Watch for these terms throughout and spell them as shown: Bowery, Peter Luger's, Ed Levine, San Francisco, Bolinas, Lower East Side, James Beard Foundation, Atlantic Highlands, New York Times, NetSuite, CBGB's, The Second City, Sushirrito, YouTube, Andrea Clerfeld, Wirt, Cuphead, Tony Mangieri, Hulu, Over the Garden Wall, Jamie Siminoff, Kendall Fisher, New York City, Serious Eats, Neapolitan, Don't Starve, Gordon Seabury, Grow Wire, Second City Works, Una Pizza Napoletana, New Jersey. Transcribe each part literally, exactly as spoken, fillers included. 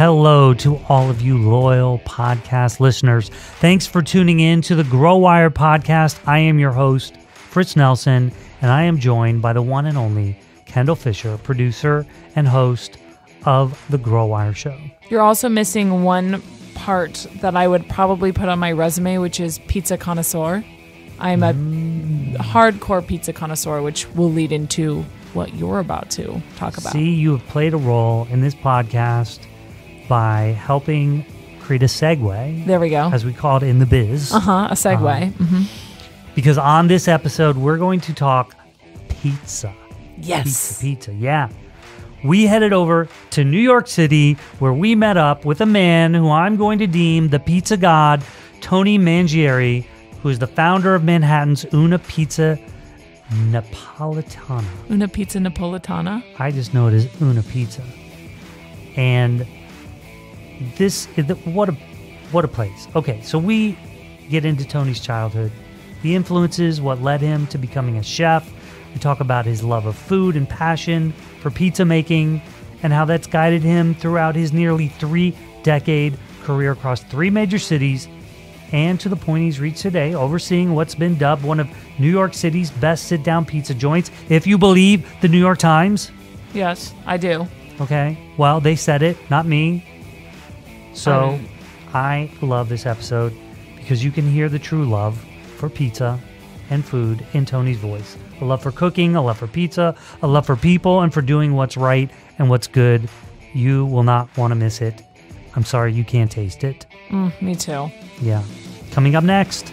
Hello to all of you loyal podcast listeners. Thanks for tuning in to the Grow Wire podcast. I am your host, Fritz Nelson, and I am joined by the one and only Kendall Fisher, producer and host of the Grow Wire show. You're also missing one part that I would probably put on my resume, which is pizza connoisseur. I'm a mm. hardcore pizza connoisseur, which will lead into what you're about to talk about. See, you have played a role in this podcast by helping create a segue. There we go. As we call it in the biz. Uh-huh, a segue. Um, mm-hmm. Because on this episode, we're going to talk pizza. Yes. Pizza, pizza, yeah. We headed over to New York City, where we met up with a man who I'm going to deem the pizza god, Tony Mangieri, who is the founder of Manhattan's Una Pizza Napoletana. Una Pizza Napoletana? I just know it as Una Pizza. And This is the, what a what a place. Okay, so we get into Tony's childhood, the influences, what led him to becoming a chef. We talk about his love of food and passion for pizza making, and how that's guided him throughout his nearly three-decade career across three major cities, and to the point he's reached today, overseeing what's been dubbed one of New York City's best sit-down pizza joints, if you believe the New York Times. Yes, I do. Okay, well, they said it, not me. So I love this episode because you can hear the true love for pizza and food in Tony's voice. A love for cooking, a love for pizza, a love for people, and for doing what's right and what's good. You will not want to miss it. I'm sorry you can't taste it. Mm, me too. Yeah. Coming up next.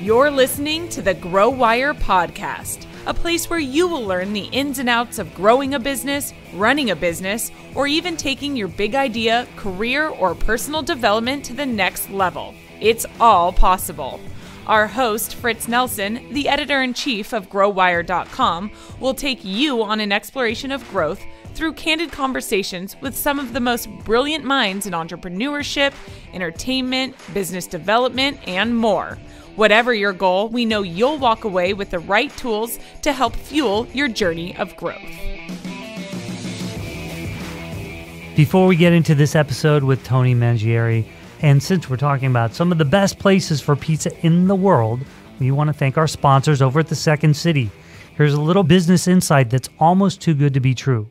You're listening to the Grow Wire podcast, a place where you will learn the ins and outs of growing a business, running a business, or even taking your big idea, career, or personal development to the next level. It's all possible. Our host, Fritz Nelson, the editor-in-chief of grow wire dot com, will take you on an exploration of growth through candid conversations with some of the most brilliant minds in entrepreneurship, entertainment, business development, and more. Whatever your goal, we know you'll walk away with the right tools to help fuel your journey of growth. Before we get into this episode with Tony Mangieri, and since we're talking about some of the best places for pizza in the world, we want to thank our sponsors over at The Second City. Here's a little business insight that's almost too good to be true.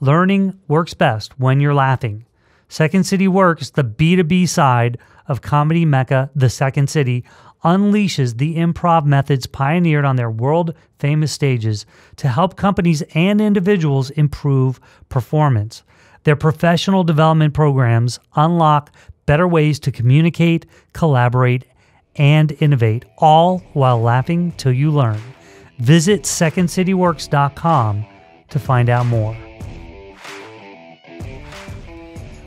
Learning works best when you're laughing. Second City Works, the B two B side of comedy mecca The Second City, unleashes the improv methods pioneered on their world-famous stages to help companies and individuals improve performance. Their professional development programs unlock better ways to communicate, collaborate, and innovate, all while laughing till you learn. Visit second city works dot com to find out more.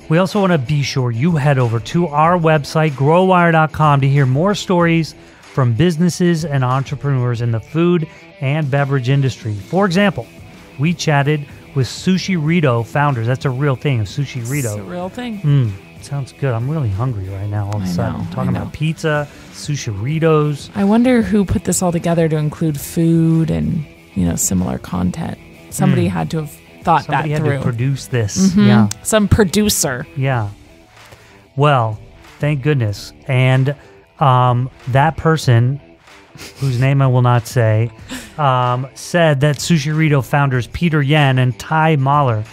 We also want to be sure you head over to our website, grow wire dot com, to hear more stories from businesses and entrepreneurs in the food and beverage industry. For example, we chatted with Sushirrito founders. That's a real thing, Sushirrito. It's a real thing. Mm, sounds good. I'm really hungry right now all of a sudden. I'm talking about pizza, Sushirritos. I wonder who put this all together to include food and, you know, similar content. Somebody mm. had to have thought Somebody that through. Had to produce this. Mm-hmm. Yeah. Some producer. Yeah. Well, thank goodness. And um, that person, whose name I will not say, um, said that Sushirrito founders Peter Yen and Ty Mahler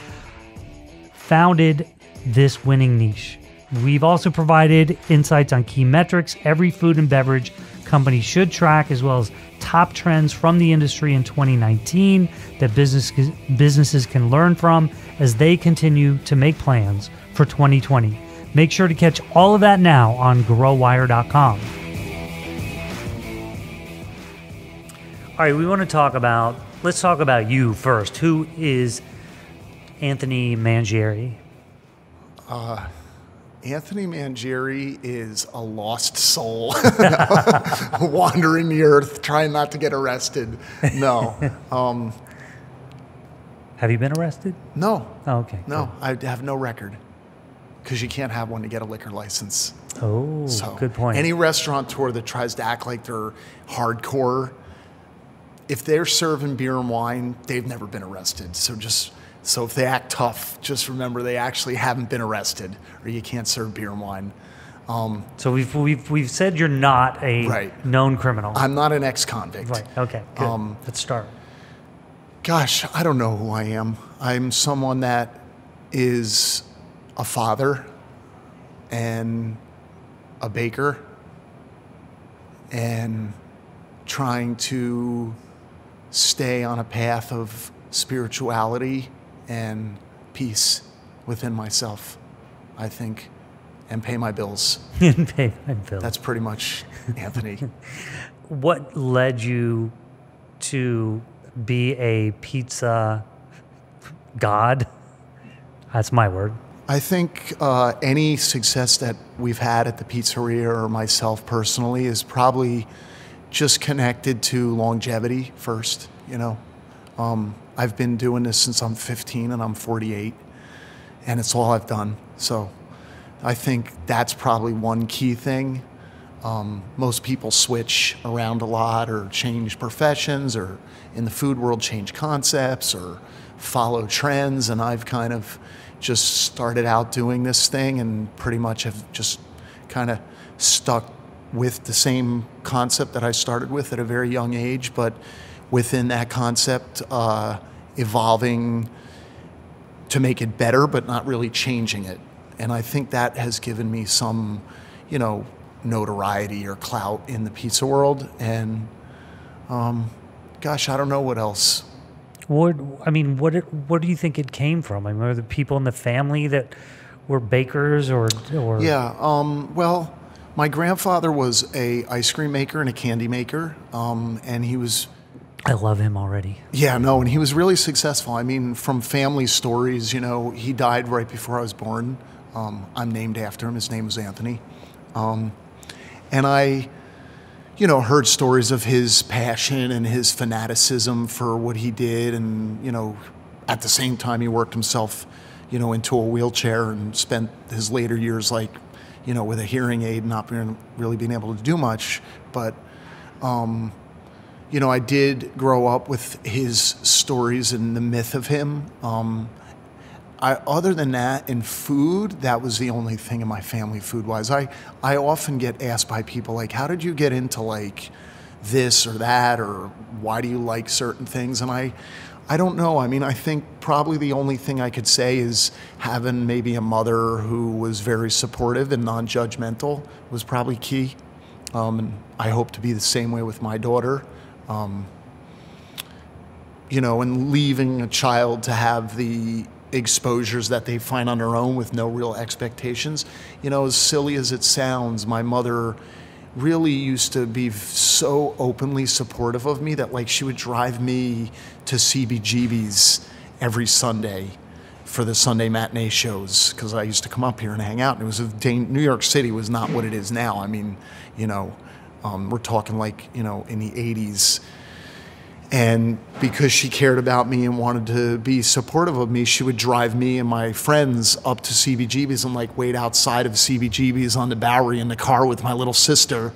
founded this winning niche. We've also provided insights on key metrics every food and beverage company should track, as well as top trends from the industry in twenty nineteen that business, businesses can learn from as they continue to make plans for twenty twenty. Make sure to catch all of that now on grow wire dot com. All right, we want to talk about, let's talk about you first. Who is Anthony Mangieri? Uh... Anthony Mangieri is a lost soul, wandering the earth, trying not to get arrested. No. Um, have you been arrested? No. Oh, okay. No, cool. I have no record because you can't have one to get a liquor license. Oh, so good point. Any restaurateur that tries to act like they're hardcore, if they're serving beer and wine, they've never been arrested. So just So if they act tough, just remember they actually haven't been arrested, or you can't serve beer and wine. Um, so we've, we've, we've said you're not a right. known criminal. I'm not an ex-convict. Right, okay, good. Um, Let's start. Gosh, I don't know who I am. I'm someone that is a father and a baker and trying to stay on a path of spirituality and peace within myself, I think, and pay my bills. And pay my bills. That's pretty much Anthony. What led you to be a pizza god? That's my word. I think uh, any success that we've had at the pizzeria or myself personally is probably just connected to longevity first, you know. Um, I've been doing this since I'm fifteen and I'm forty-eight, and it's all I've done. So I think that's probably one key thing. Um, most people switch around a lot or change professions or in the food world change concepts or follow trends, and I've kind of just started out doing this thing and pretty much have just kind of stuck with the same concept that I started with at a very young age, but within that concept, uh, evolving to make it better, but not really changing it. And I think that has given me some, you know, notoriety or clout in the pizza world. And um, gosh, I don't know what else. What, I mean, what, what do you think it came from? I mean, are the people in the family that were bakers or? or... Yeah, um, well, my grandfather was a ice cream maker and a candy maker, um, and he was... I love him already. Yeah, no, and he was really successful. I mean, from family stories, you know, he died right before I was born. Um, I'm named after him. His name was Anthony. Um, and I, you know, heard stories of his passion and his fanaticism for what he did, and, you know, at the same time he worked himself, you know, into a wheelchair and spent his later years, like, you know, with a hearing aid, not being, really being able to do much. But, um, you know, I did grow up with his stories and the myth of him. Um, I, other than that, in food, that was the only thing in my family food-wise. I, I often get asked by people, like, how did you get into, like, this or that, or why do you like certain things? And I, I don't know. I mean, I think probably the only thing I could say is having maybe a mother who was very supportive and non-judgmental was probably key. Um, and I hope to be the same way with my daughter. Um, you know, and leaving a child to have the exposures that they find on their own with no real expectations. You know, as silly as it sounds, my mother really used to be so openly supportive of me that, like, she would drive me to C B G B's every Sunday for the Sunday matinee shows, because I used to come up here and hang out, and it was a, New York City was not what it is now. I mean, you know, um, we're talking, like, you know, in the eighties. And because she cared about me and wanted to be supportive of me, she would drive me and my friends up to C B G B's and, like, wait outside of C B G B's on the Bowery in the car with my little sister,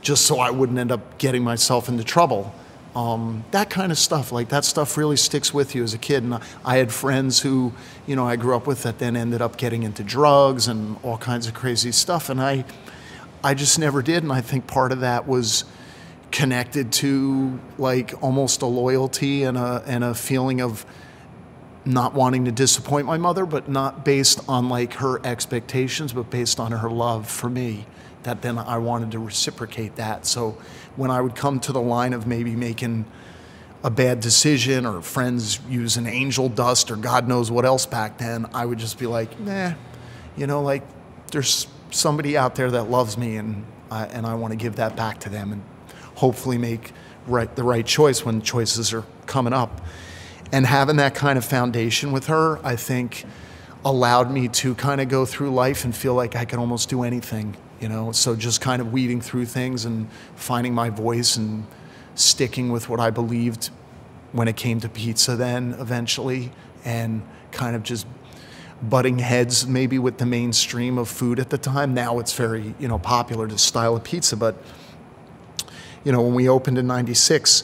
just so I wouldn't end up getting myself into trouble. Um, that kind of stuff, like, that stuff really sticks with you as a kid. And I had friends who, you know, I grew up with that then ended up getting into drugs and all kinds of crazy stuff. And I, I just never did. And I think part of that was connected to, like, almost a loyalty and a, and a feeling of not wanting to disappoint my mother, but not based on, like, her expectations, but based on her love for me, that then I wanted to reciprocate that. So when I would come to the line of maybe making a bad decision or friends using angel dust or God knows what else back then, I would just be like, nah, you know, like, there's somebody out there that loves me, and I, and I want to give that back to them, and hopefully make right, the right choice when choices are coming up. And having that kind of foundation with her, I think, allowed me to kind of go through life and feel like I could almost do anything, you know? So just kind of weeding through things and finding my voice and sticking with what I believed when it came to pizza then eventually, and kind of just butting heads maybe with the mainstream of food at the time. Now it's very, you know, popular to style a pizza, but you know, when we opened in ninety-six,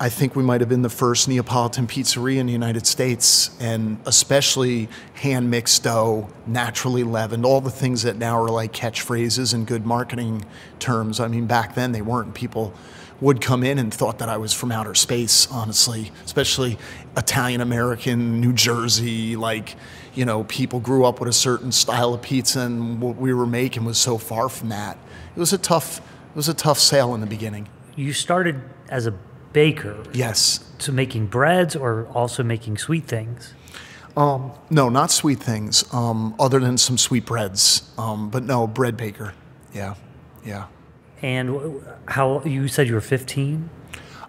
I think we might have been the first Neapolitan pizzeria in the United States, and especially hand-mixed dough, naturally leavened, all the things that now are like catchphrases and good marketing terms. I mean, back then they weren't. People would come in and thought that I was from outer space, honestly, especially Italian-American, New Jersey, like, you know, people grew up with a certain style of pizza, and what we were making was so far from that. It was a tough, it was a tough sale in the beginning. You started as a baker. Yes. So making breads or also making sweet things? Um, no, not sweet things, um, other than some sweet breads. Um, but no, bread baker. Yeah, yeah. And how, you said you were fifteen?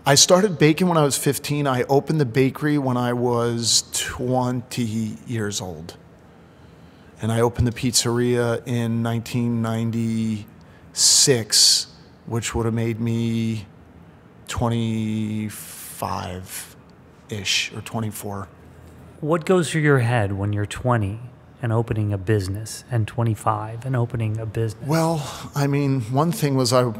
I started baking when I was fifteen. I opened the bakery when I was twenty years old. And I opened the pizzeria in nineteen ninety-six, which would have made me twenty-five-ish or twenty-four. What goes through your head when you're twenty? And opening a business, and twenty-five, and opening a business? Well, I mean, one thing was I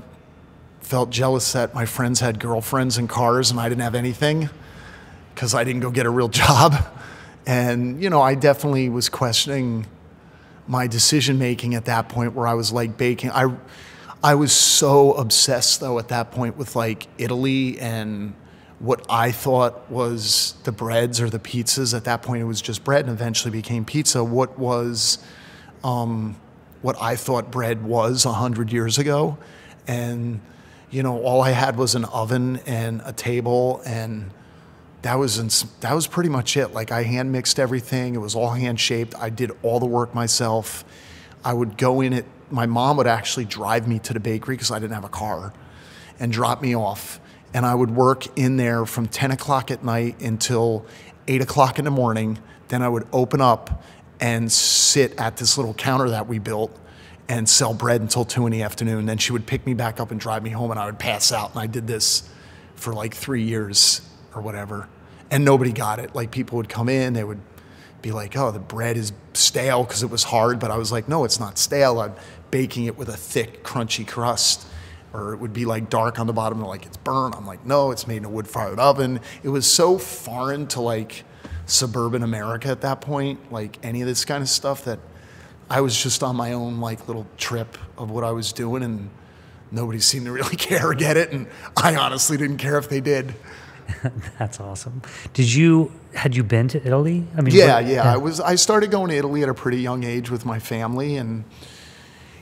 felt jealous that my friends had girlfriends and cars and I didn't have anything because I didn't go get a real job. And, you know, I definitely was questioning my decision-making at that point, where I was like baking. I, I was so obsessed, though, at that point with like Italy and what I thought was the breads or the pizzas. At that point it was just bread and eventually became pizza. What was, um, what I thought bread was a hundred years ago. And, you know, all I had was an oven and a table, and that was, that was pretty much it. Like, I hand mixed everything. It was all hand shaped. I did all the work myself. I would go in it. My mom would actually drive me to the bakery because I didn't have a car, and drop me off. And I would work in there from ten o'clock at night until eight o'clock in the morning. Then I would open up and sit at this little counter that we built and sell bread until two in the afternoon. Then she would pick me back up and drive me home, and I would pass out. And I did this for like three years or whatever. And nobody got it. Like, people would come in, they would be like, oh, the bread is stale because it was hard. But I was like, no, it's not stale. I'm baking it with a thick, crunchy crust. Or it would be like dark on the bottom and like it's burnt. I'm like, no, it's made in a wood-fired oven. It was so foreign to like suburban America at that point, like any of this kind of stuff, that I was just on my own like little trip of what I was doing, and nobody seemed to really care or get it, and I honestly didn't care if they did. That's awesome. Did you, had you been to Italy? I mean, yeah, yeah, yeah. I was, I started going to Italy at a pretty young age with my family, and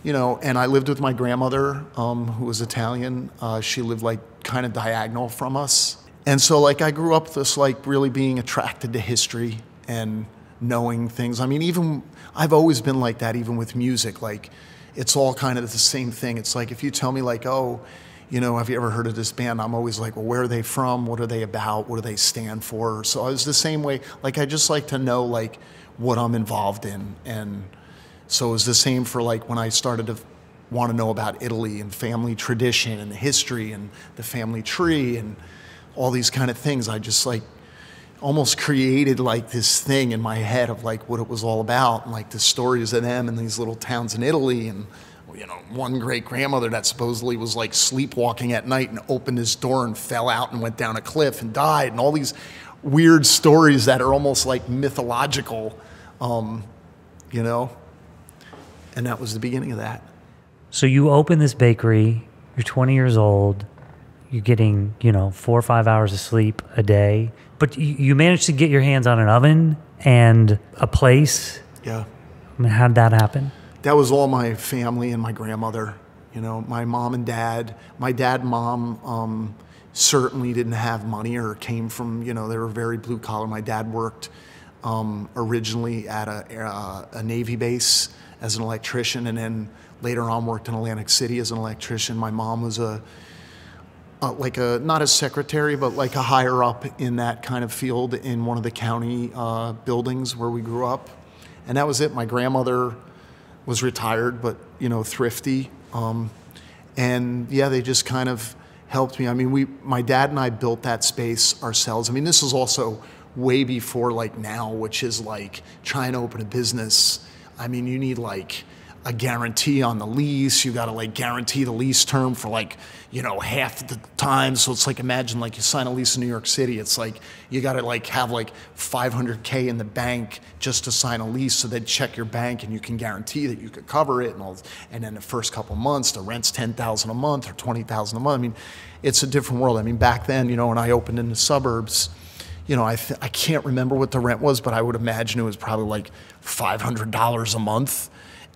you know, and I lived with my grandmother, um, who was Italian. Uh, she lived like kind of diagonal from us. And so like I grew up this like really being attracted to history and knowing things. I mean, even I've always been like that, even with music. Like, it's all kind of the same thing. It's like if you tell me like, oh, you know, have you ever heard of this band? I'm always like, well, where are they from? What are they about? What do they stand for? So I was the same way. Like, I just like to know like what I'm involved in. And so it was the same for like when I started to want to know about Italy and family tradition and history and the family tree and all these kind of things. I just like almost created like this thing in my head of like what it was all about and like the stories of them and these little towns in Italy. And, you know, one great grandmother that supposedly was like sleepwalking at night and opened this door and fell out and went down a cliff and died, and all these weird stories that are almost like mythological, um, you know. And that was the beginning of that. So you open this bakery, you're twenty years old, you're getting, you know, four or five hours of sleep a day, but you, you managed to get your hands on an oven and a place. Yeah. I mean, how'd that happen? That was all my family and my grandmother, you know, my mom and dad. My dad and mom um, certainly didn't have money or came from, you know, they were very blue collar. My dad worked um, originally at a, uh, a Navy base as an electrician, and then later on worked in Atlantic City as an electrician. My mom was a, a, like a, not a secretary, but like a higher up in that kind of field in one of the county uh, buildings where we grew up. And that was it. My grandmother was retired, but, you know, thrifty. Um, and yeah, they just kind of helped me. I mean, we, my dad and I built that space ourselves. I mean, this is also way before like now, which is like trying to open a business. I mean, you need like a guarantee on the lease. You gotta like guarantee the lease term for like, you know, half the time. So it's like, imagine like you sign a lease in New York City. It's like, you gotta like have like five hundred K in the bank just to sign a lease. So they'd check your bank and you can guarantee that you could cover it. And all. And then the first couple months, the rent's ten thousand a month or twenty thousand a month. I mean, it's a different world. I mean, back then, you know, when I opened in the suburbs, you know, I, th I can't remember what the rent was, but I would imagine it was probably like five hundred dollars a month.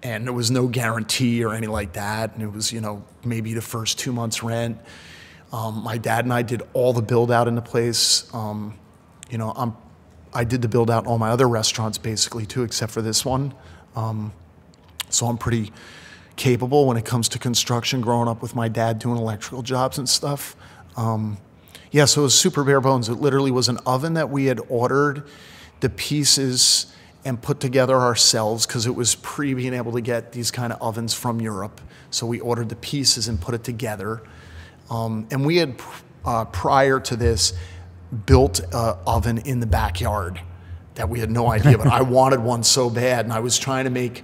And there was no guarantee or anything like that. And it was, you know, maybe the first two months rent. Um, my dad and I did all the build out in the place. Um, you know, I'm, I did the build out in all my other restaurants basically too, except for this one. Um, so I'm pretty capable when it comes to construction, growing up with my dad doing electrical jobs and stuff. Um, yeah, so it was super bare bones. It literally was an oven that we had ordered the pieces and put together ourselves, because it was pre being able to get these kind of ovens from Europe. So we ordered the pieces and put it together. Um, and we had, uh, prior to this, built an oven in the backyard that we had no idea about. I wanted one so bad, and I was trying to make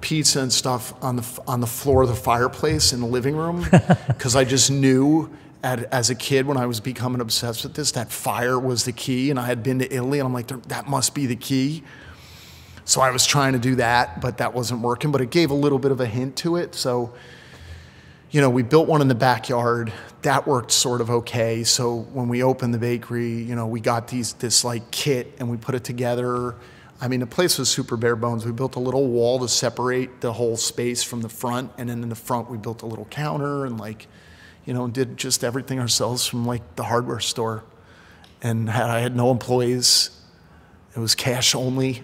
pizza and stuff on the, on the floor of the fireplace in the living room, because I just knew as a kid, when I was becoming obsessed with this, that fire was the key. And I had been to Italy, and I'm like, that must be the key. So I was trying to do that, but that wasn't working. But it gave a little bit of a hint to it. So, you know, we built one in the backyard. That worked sort of okay. So when we opened the bakery, you know, we got these this like kit and we put it together. I mean, the place was super bare bones. We built a little wall to separate the whole space from the front, and then in the front we built a little counter and like, you know, did just everything ourselves from like the hardware store. And had, I had no employees. It was cash only.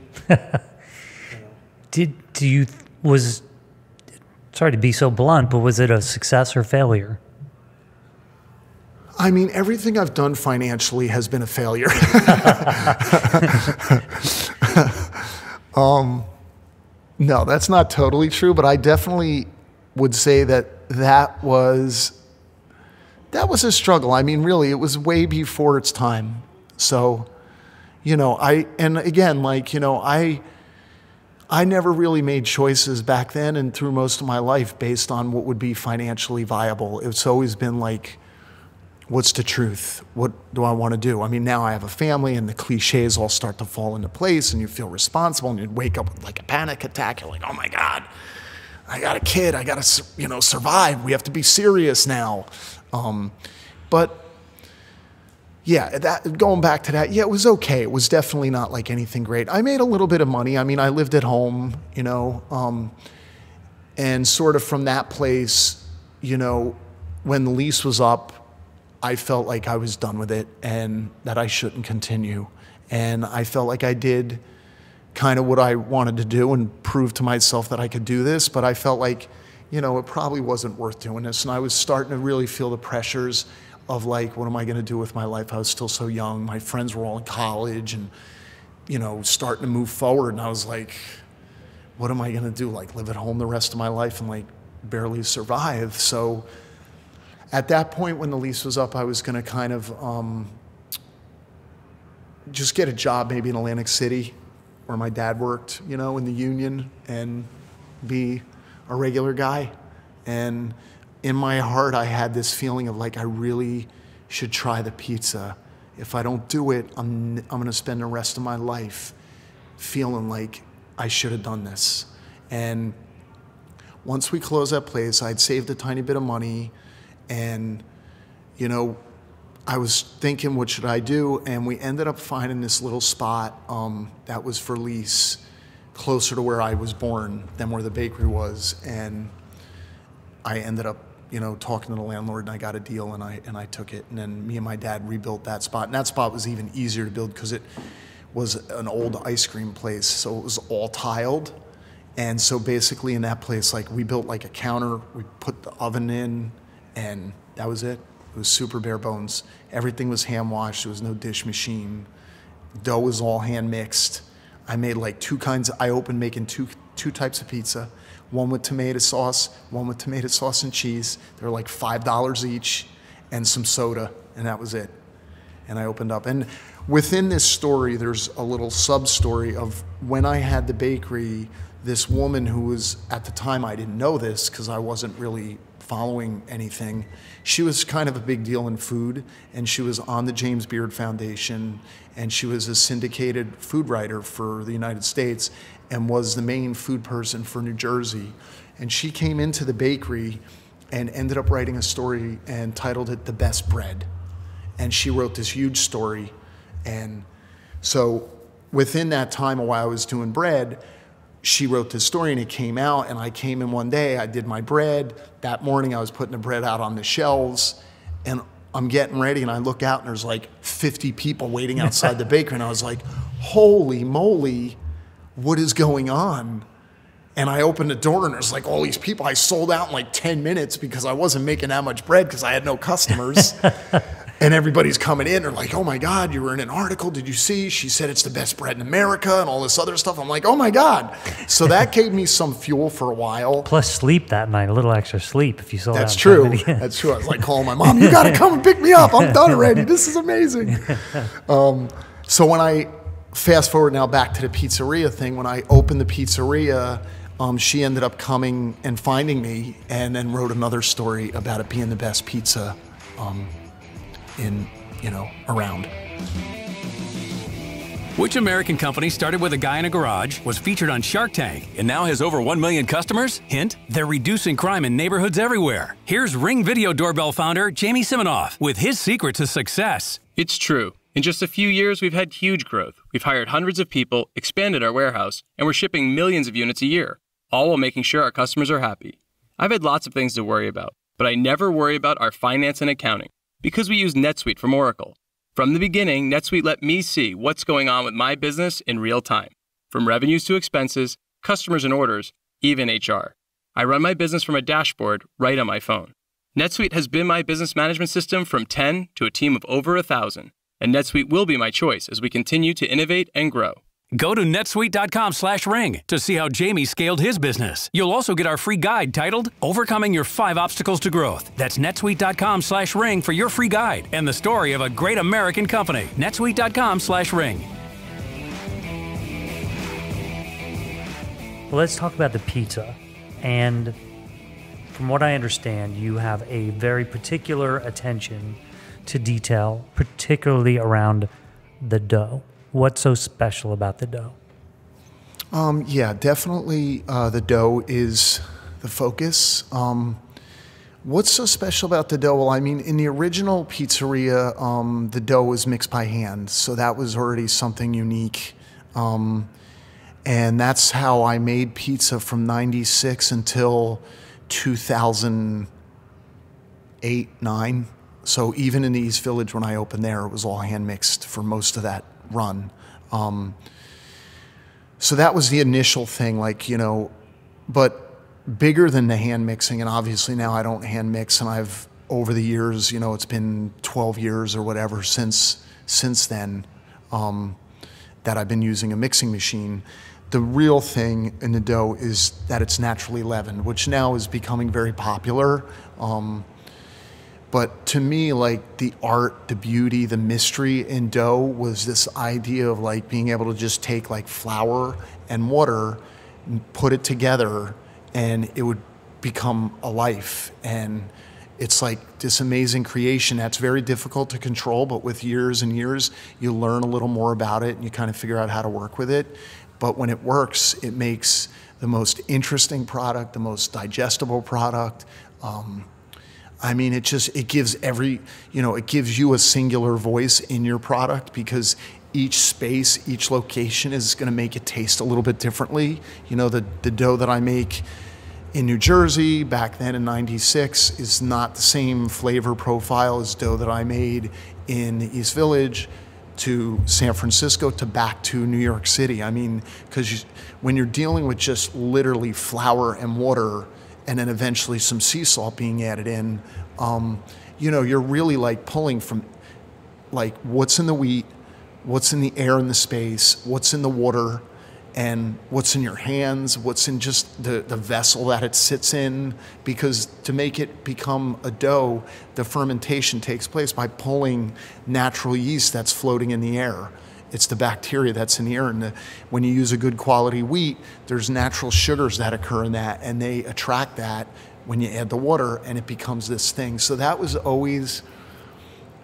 Did, do you, was, sorry to be so blunt, but was it a success or failure? I mean, everything I've done financially has been a failure. um, no, that's not totally true, but I definitely would say that that was, that was a struggle. I mean, really, it was way before its time. So, you know, I, and again, like, you know, I, I never really made choices back then and through most of my life based on what would be financially viable. It's always been like, what's the truth? What do I want to do? I mean, now I have a family and the cliches all start to fall into place and you feel responsible and you'd wake up with like a panic attack. You're like, oh my God, I got a kid. I got to, you know, survive. We have to be serious now. Um, but yeah, that, going back to that, yeah, it was okay. It was definitely not like anything great. I made a little bit of money. I mean, I lived at home, you know, um, and sort of from that place, you know, when the lease was up, I felt like I was done with it and that I shouldn't continue. And I felt like I did kind of what I wanted to do and prove to myself that I could do this, but I felt like, you know, it probably wasn't worth doing this. And I was starting to really feel the pressures of like, what am I gonna do with my life? I was still so young. My friends were all in college and, you know, starting to move forward. And I was like, what am I gonna do? Like live at home the rest of my life and like barely survive. So at that point when the lease was up, I was gonna kind of um, just get a job maybe in Atlantic City where my dad worked, you know, in the union and be a regular guy. And in my heart, I had this feeling of like, I really should try the pizza. If I don't do it, I'm, I'm gonna spend the rest of my life feeling like I should have done this. And once we closed that place, I'd saved a tiny bit of money and, you know, I was thinking, what should I do? And we ended up finding this little spot um, that was for lease closer to where I was born than where the bakery was. And I ended up, you know, talking to the landlord, and I got a deal, and I and I took it. And then me and my dad rebuilt that spot, and that spot was even easier to build because it was an old ice cream place, so it was all tiled. And so basically, in that place, like we built like a counter, we put the oven in, and that was it. It was super bare bones. Everything was hand washed. There was no dish machine. Dough was all hand mixed. I made like two kinds. Of, I opened making two two types of pizza. One with tomato sauce, one with tomato sauce and cheese. They were like five dollars each and some soda, and that was it. And I opened up. And within this story, there's a little sub-story of when I had the bakery, this woman who was, at the time I didn't know this because I wasn't really following anything, she was kind of a big deal in food, and she was on the James Beard Foundation, and she was a syndicated food writer for the United States and was the main food person for New Jersey. And she came into the bakery and ended up writing a story and titled it The Best Bread. And she wrote this huge story. And so within that time while I was doing bread, she wrote this story and it came out, and I came in one day, I did my bread. That morning I was putting the bread out on the shelves, and I'm getting ready and I look out and there's like fifty people waiting outside the bakery, and I was like, holy moly, what is going on? And I opened the door and there's like all these people. I sold out in like ten minutes because I wasn't making that much bread because I had no customers. And everybody's coming in, they're like, oh my God, you were in an article, did you see? She said it's the best bread in America and all this other stuff. I'm like, oh my God. So that gave me some fuel for a while. Plus sleep that night, a little extra sleep if you saw that. That's true, that's true. I was like calling my mom, you gotta come and pick me up, I'm done already, this is amazing. Um, so when I, fast forward now back to the pizzeria thing, when I opened the pizzeria, um, she ended up coming and finding me and then wrote another story about it being the best pizza um, in, you know, around. Which American company started with a guy in a garage, was featured on Shark Tank, and now has over one million customers? Hint, they're reducing crime in neighborhoods everywhere. Here's Ring Video Doorbell founder Jamie Siminoff with his secret to success. It's true. In just a few years, we've had huge growth. We've hired hundreds of people, expanded our warehouse, and we're shipping millions of units a year, all while making sure our customers are happy. I've had lots of things to worry about, but I never worry about our finance and accounting, because we use NetSuite from Oracle. From the beginning, NetSuite let me see what's going on with my business in real time, from revenues to expenses, customers and orders, even H R. I run my business from a dashboard right on my phone. NetSuite has been my business management system from ten to a team of over one thousand, and NetSuite will be my choice as we continue to innovate and grow. Go to netsuite dot com slash ring to see how Jamie scaled his business. You'll also get our free guide titled Overcoming Your Five Obstacles to Growth. That's netsuite dot com slash ring for your free guide and the story of a great American company. netsuite dot com slash ring. Well, let's talk about the pizza. And from what I understand, you have a very particular attention to detail, particularly around the dough. What's so special about the dough? Um, yeah, definitely uh, the dough is the focus. Um, what's so special about the dough? Well, I mean, in the original pizzeria, um, the dough was mixed by hand, so that was already something unique. Um, and that's how I made pizza from ninety-six until two thousand eight, nine. So even in the East Village, when I opened there, it was all hand mixed for most of that run. Um, so that was the initial thing, like, you know, but bigger than the hand mixing. And obviously now I don't hand mix, and I've, over the years, you know, it's been twelve years or whatever since, since then um, that I've been using a mixing machine. The real thing in the dough is that it's naturally leavened, which now is becoming very popular. Um, But to me, like, the art, the beauty, the mystery in dough was this idea of like being able to just take like flour and water and put it together, and it would become a life. And it's like this amazing creation that's very difficult to control, but with years and years, you learn a little more about it and you kind of figure out how to work with it. But when it works, it makes the most interesting product, the most digestible product. Um, I mean, it just, it gives every, you know, it gives you a singular voice in your product, because each space, each location is gonna make it taste a little bit differently. You know, the, the dough that I make in New Jersey back then in ninety-six is not the same flavor profile as dough that I made in the East Village to San Francisco to back to New York City. I mean, because you, when you're dealing with just literally flour and water, and then eventually some sea salt being added in, um, you know, you're really like pulling from like what's in the wheat, what's in the air in the space, what's in the water, and what's in your hands, what's in just the, the vessel that it sits in. Because to make it become a dough, the fermentation takes place by pulling natural yeast that's floating in the air. It's the bacteria that's in the air. And the, when you use a good quality wheat, there's natural sugars that occur in that, and they attract that when you add the water, and it becomes this thing. So that was always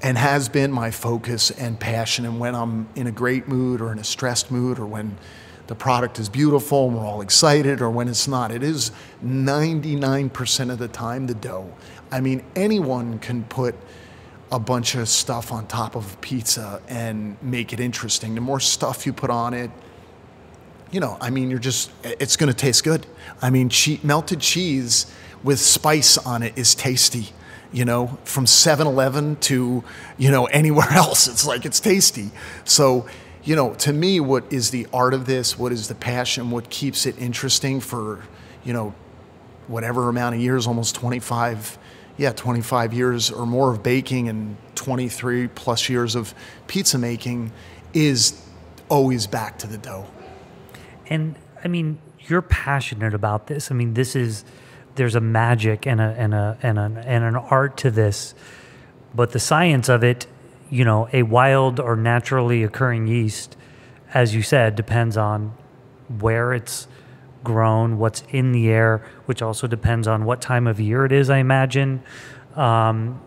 and has been my focus and passion. And when I'm in a great mood or in a stressed mood, or when the product is beautiful and we're all excited, or when it's not, it is ninety-nine percent of the time the dough. I mean, anyone can put a bunch of stuff on top of pizza and make it interesting. The more stuff you put on it, you know, I mean, you're just, it's gonna taste good. I mean, che- melted cheese with spice on it is tasty, you know, from seven eleven to, you know, anywhere else. It's like, it's tasty. So, you know, to me, what is the art of this? What is the passion? What keeps it interesting for, you know, whatever amount of years, almost twenty-five, yeah, twenty-five years or more of baking and twenty-three plus years of pizza making, is always back to the dough. And I mean, you're passionate about this. I mean, this is, there's a magic and a, and a, and an, and an art to this, but the science of it, you know, a wild or naturally occurring yeast, as you said, depends on where it's grown, what's in the air, which also depends on what time of year it is, I imagine. Um,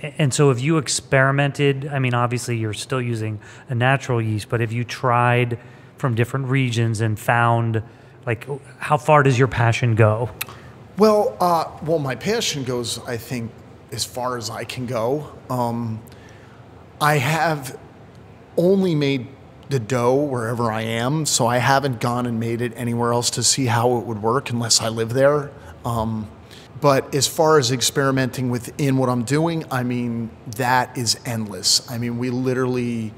and so if you experimented, I mean, obviously you're still using a natural yeast, but if you tried from different regions and found, like, how far does your passion go? Well, uh, well, my passion goes, I think, as far as I can go. Um, I have only made the dough wherever I am, so I haven't gone and made it anywhere else to see how it would work unless I live there. Um, but as far as experimenting within what I'm doing, I mean, that is endless. I mean, we literally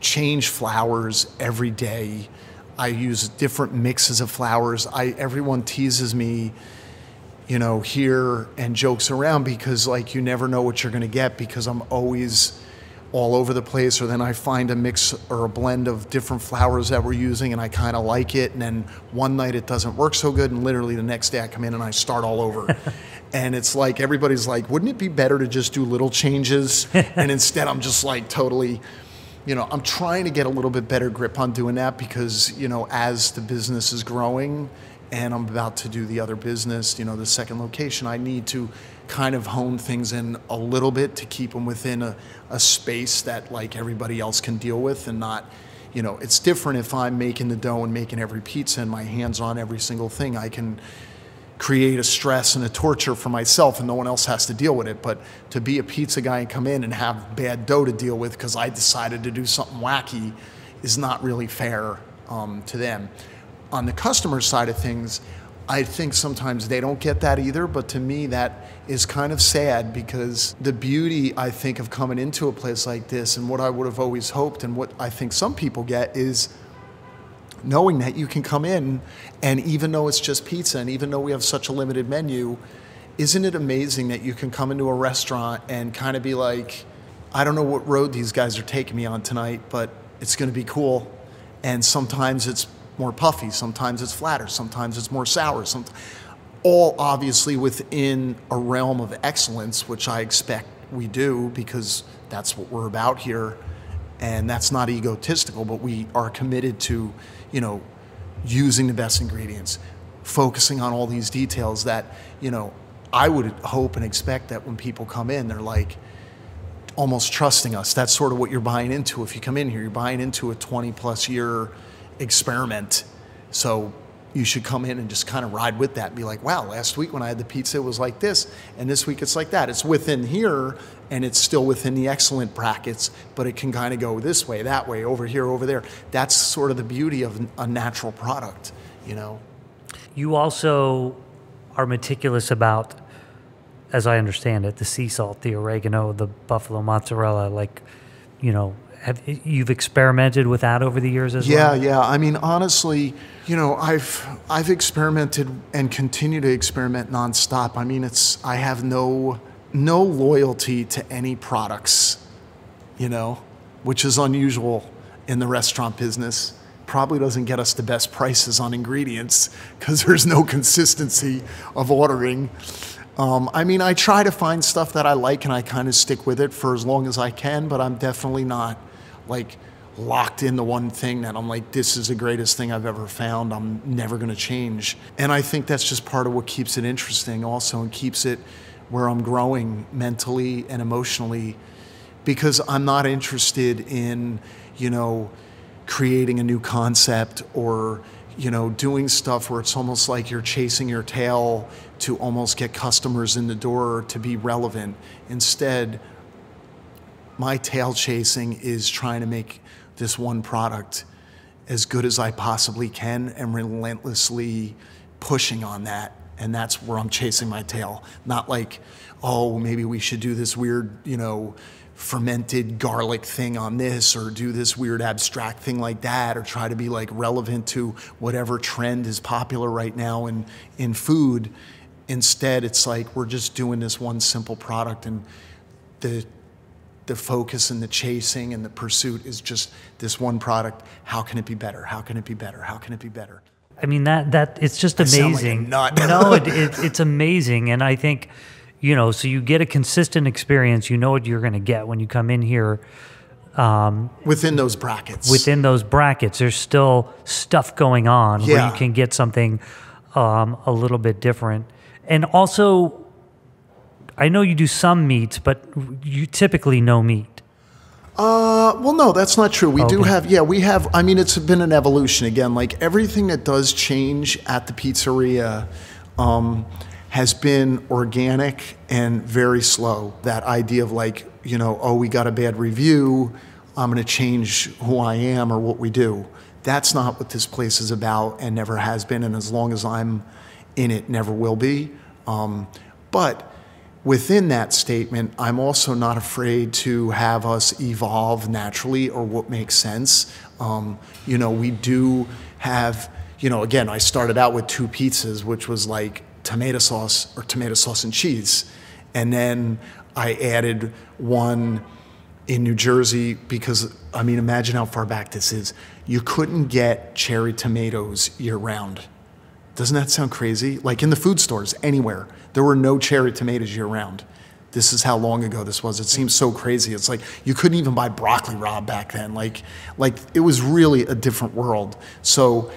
change flours every day. I use different mixes of flours. I, everyone teases me, you know, here and jokes around because, like, you never know what you're gonna get because I'm always all over the place, or then I find a mix or a blend of different flours that we're using and I kind of like it, and then one night it doesn't work so good, and literally the next day I come in and I start all over. And it's like, everybody's like, wouldn't it be better to just do little changes? And instead I'm just like totally, you know, I'm trying to get a little bit better grip on doing that because, you know, as the business is growing and I'm about to do the other business, you know, the second location, I need to kind of hone things in a little bit to keep them within a, a space that, like, everybody else can deal with, and not, you know, it's different if I'm making the dough and making every pizza and my hands on every single thing. I can create a stress and a torture for myself and no one else has to deal with it. But to be a pizza guy and come in and have bad dough to deal with because I decided to do something wacky is not really fair um, to them. On the customer side of things, I think sometimes they don't get that either, but to me that is kind of sad because the beauty, I think, of coming into a place like this, and what I would have always hoped and what I think some people get, is knowing that you can come in and, even though it's just pizza and even though we have such a limited menu, isn't it amazing that you can come into a restaurant and kind of be like, I don't know what road these guys are taking me on tonight, but it's gonna be cool. And sometimes it's more puffy, sometimes it's flatter, sometimes it's more sour, some, all obviously within a realm of excellence, which I expect we do because that's what we're about here, and that's not egotistical, but we are committed to, you know, using the best ingredients, focusing on all these details that, you know, I would hope and expect that when people come in, they're like almost trusting us. That's sort of what you're buying into if you come in here. You're buying into a twenty plus year experiment, so you should come in and just kind of ride with that and be like, wow, last week when I had the pizza it was like this, and this week it's like that. It's within here and it's still within the excellent brackets, but it can kind of go this way, that way, over here, over there. That's sort of the beauty of a natural product, you know. You also are meticulous about, as I understand it, the sea salt, the oregano, the buffalo mozzarella, like, you know, Have, you've experimented with that over the years as yeah, well? Yeah, yeah. I mean, honestly, you know, I've I've experimented and continue to experiment nonstop. I mean, it's I have no no loyalty to any products, you know, which is unusual in the restaurant business. Probably doesn't get us the best prices on ingredients because there's no consistency of ordering. Um, I mean, I try to find stuff that I like and I kind of stick with it for as long as I can, but I'm definitely not like locked into one thing that I'm like, this is the greatest thing I've ever found. I'm never going to change. And I think that's just part of what keeps it interesting also, and keeps it where I'm growing mentally and emotionally, because I'm not interested in, you know, creating a new concept or, you know, doing stuff where it's almost like you're chasing your tail to almost get customers in the door to be relevant. Instead, my tail chasing is trying to make this one product as good as I possibly can and relentlessly pushing on that. And that's where I'm chasing my tail. Not like, oh, maybe we should do this weird, you know, fermented garlic thing on this, or do this weird abstract thing like that, or try to be like relevant to whatever trend is popular right now in, in food. Instead, it's like we're just doing this one simple product, and the, the focus and the chasing and the pursuit is just this one product. How can it be better? How can it be better? How can it be better? I mean, that, that it's just amazing. I sound like a nut. No, it, it, it's amazing. And I think, you know, so you get a consistent experience. You know what you're going to get when you come in here. Um, within those brackets. Within those brackets. There's still stuff going on, yeah, where you can get something um, a little bit different. And also, I know you do some meats, but you typically no meat. Uh, well, no, that's not true. We okay. do have, yeah, we have, I mean, it's been an evolution again. Like everything that does change at the pizzeria um, has been organic and very slow. That idea of like, you know, oh, we got a bad review, I'm going to change who I am or what we do. That's not what this place is about, and never has been. And as long as I'm in it, never will be. Um, but within that statement, I'm also not afraid to have us evolve naturally or what makes sense. Um, you know, we do have, you know, again, I started out with two pizzas, which was like tomato sauce or tomato sauce and cheese. And then I added one in New Jersey because, I mean, imagine how far back this is. You couldn't get cherry tomatoes year round. Doesn't that sound crazy? Like in the food stores, anywhere, there were no cherry tomatoes year round. This is how long ago this was. It seems so crazy. It's like you couldn't even buy broccoli raw back then. Like, like it was really a different world. So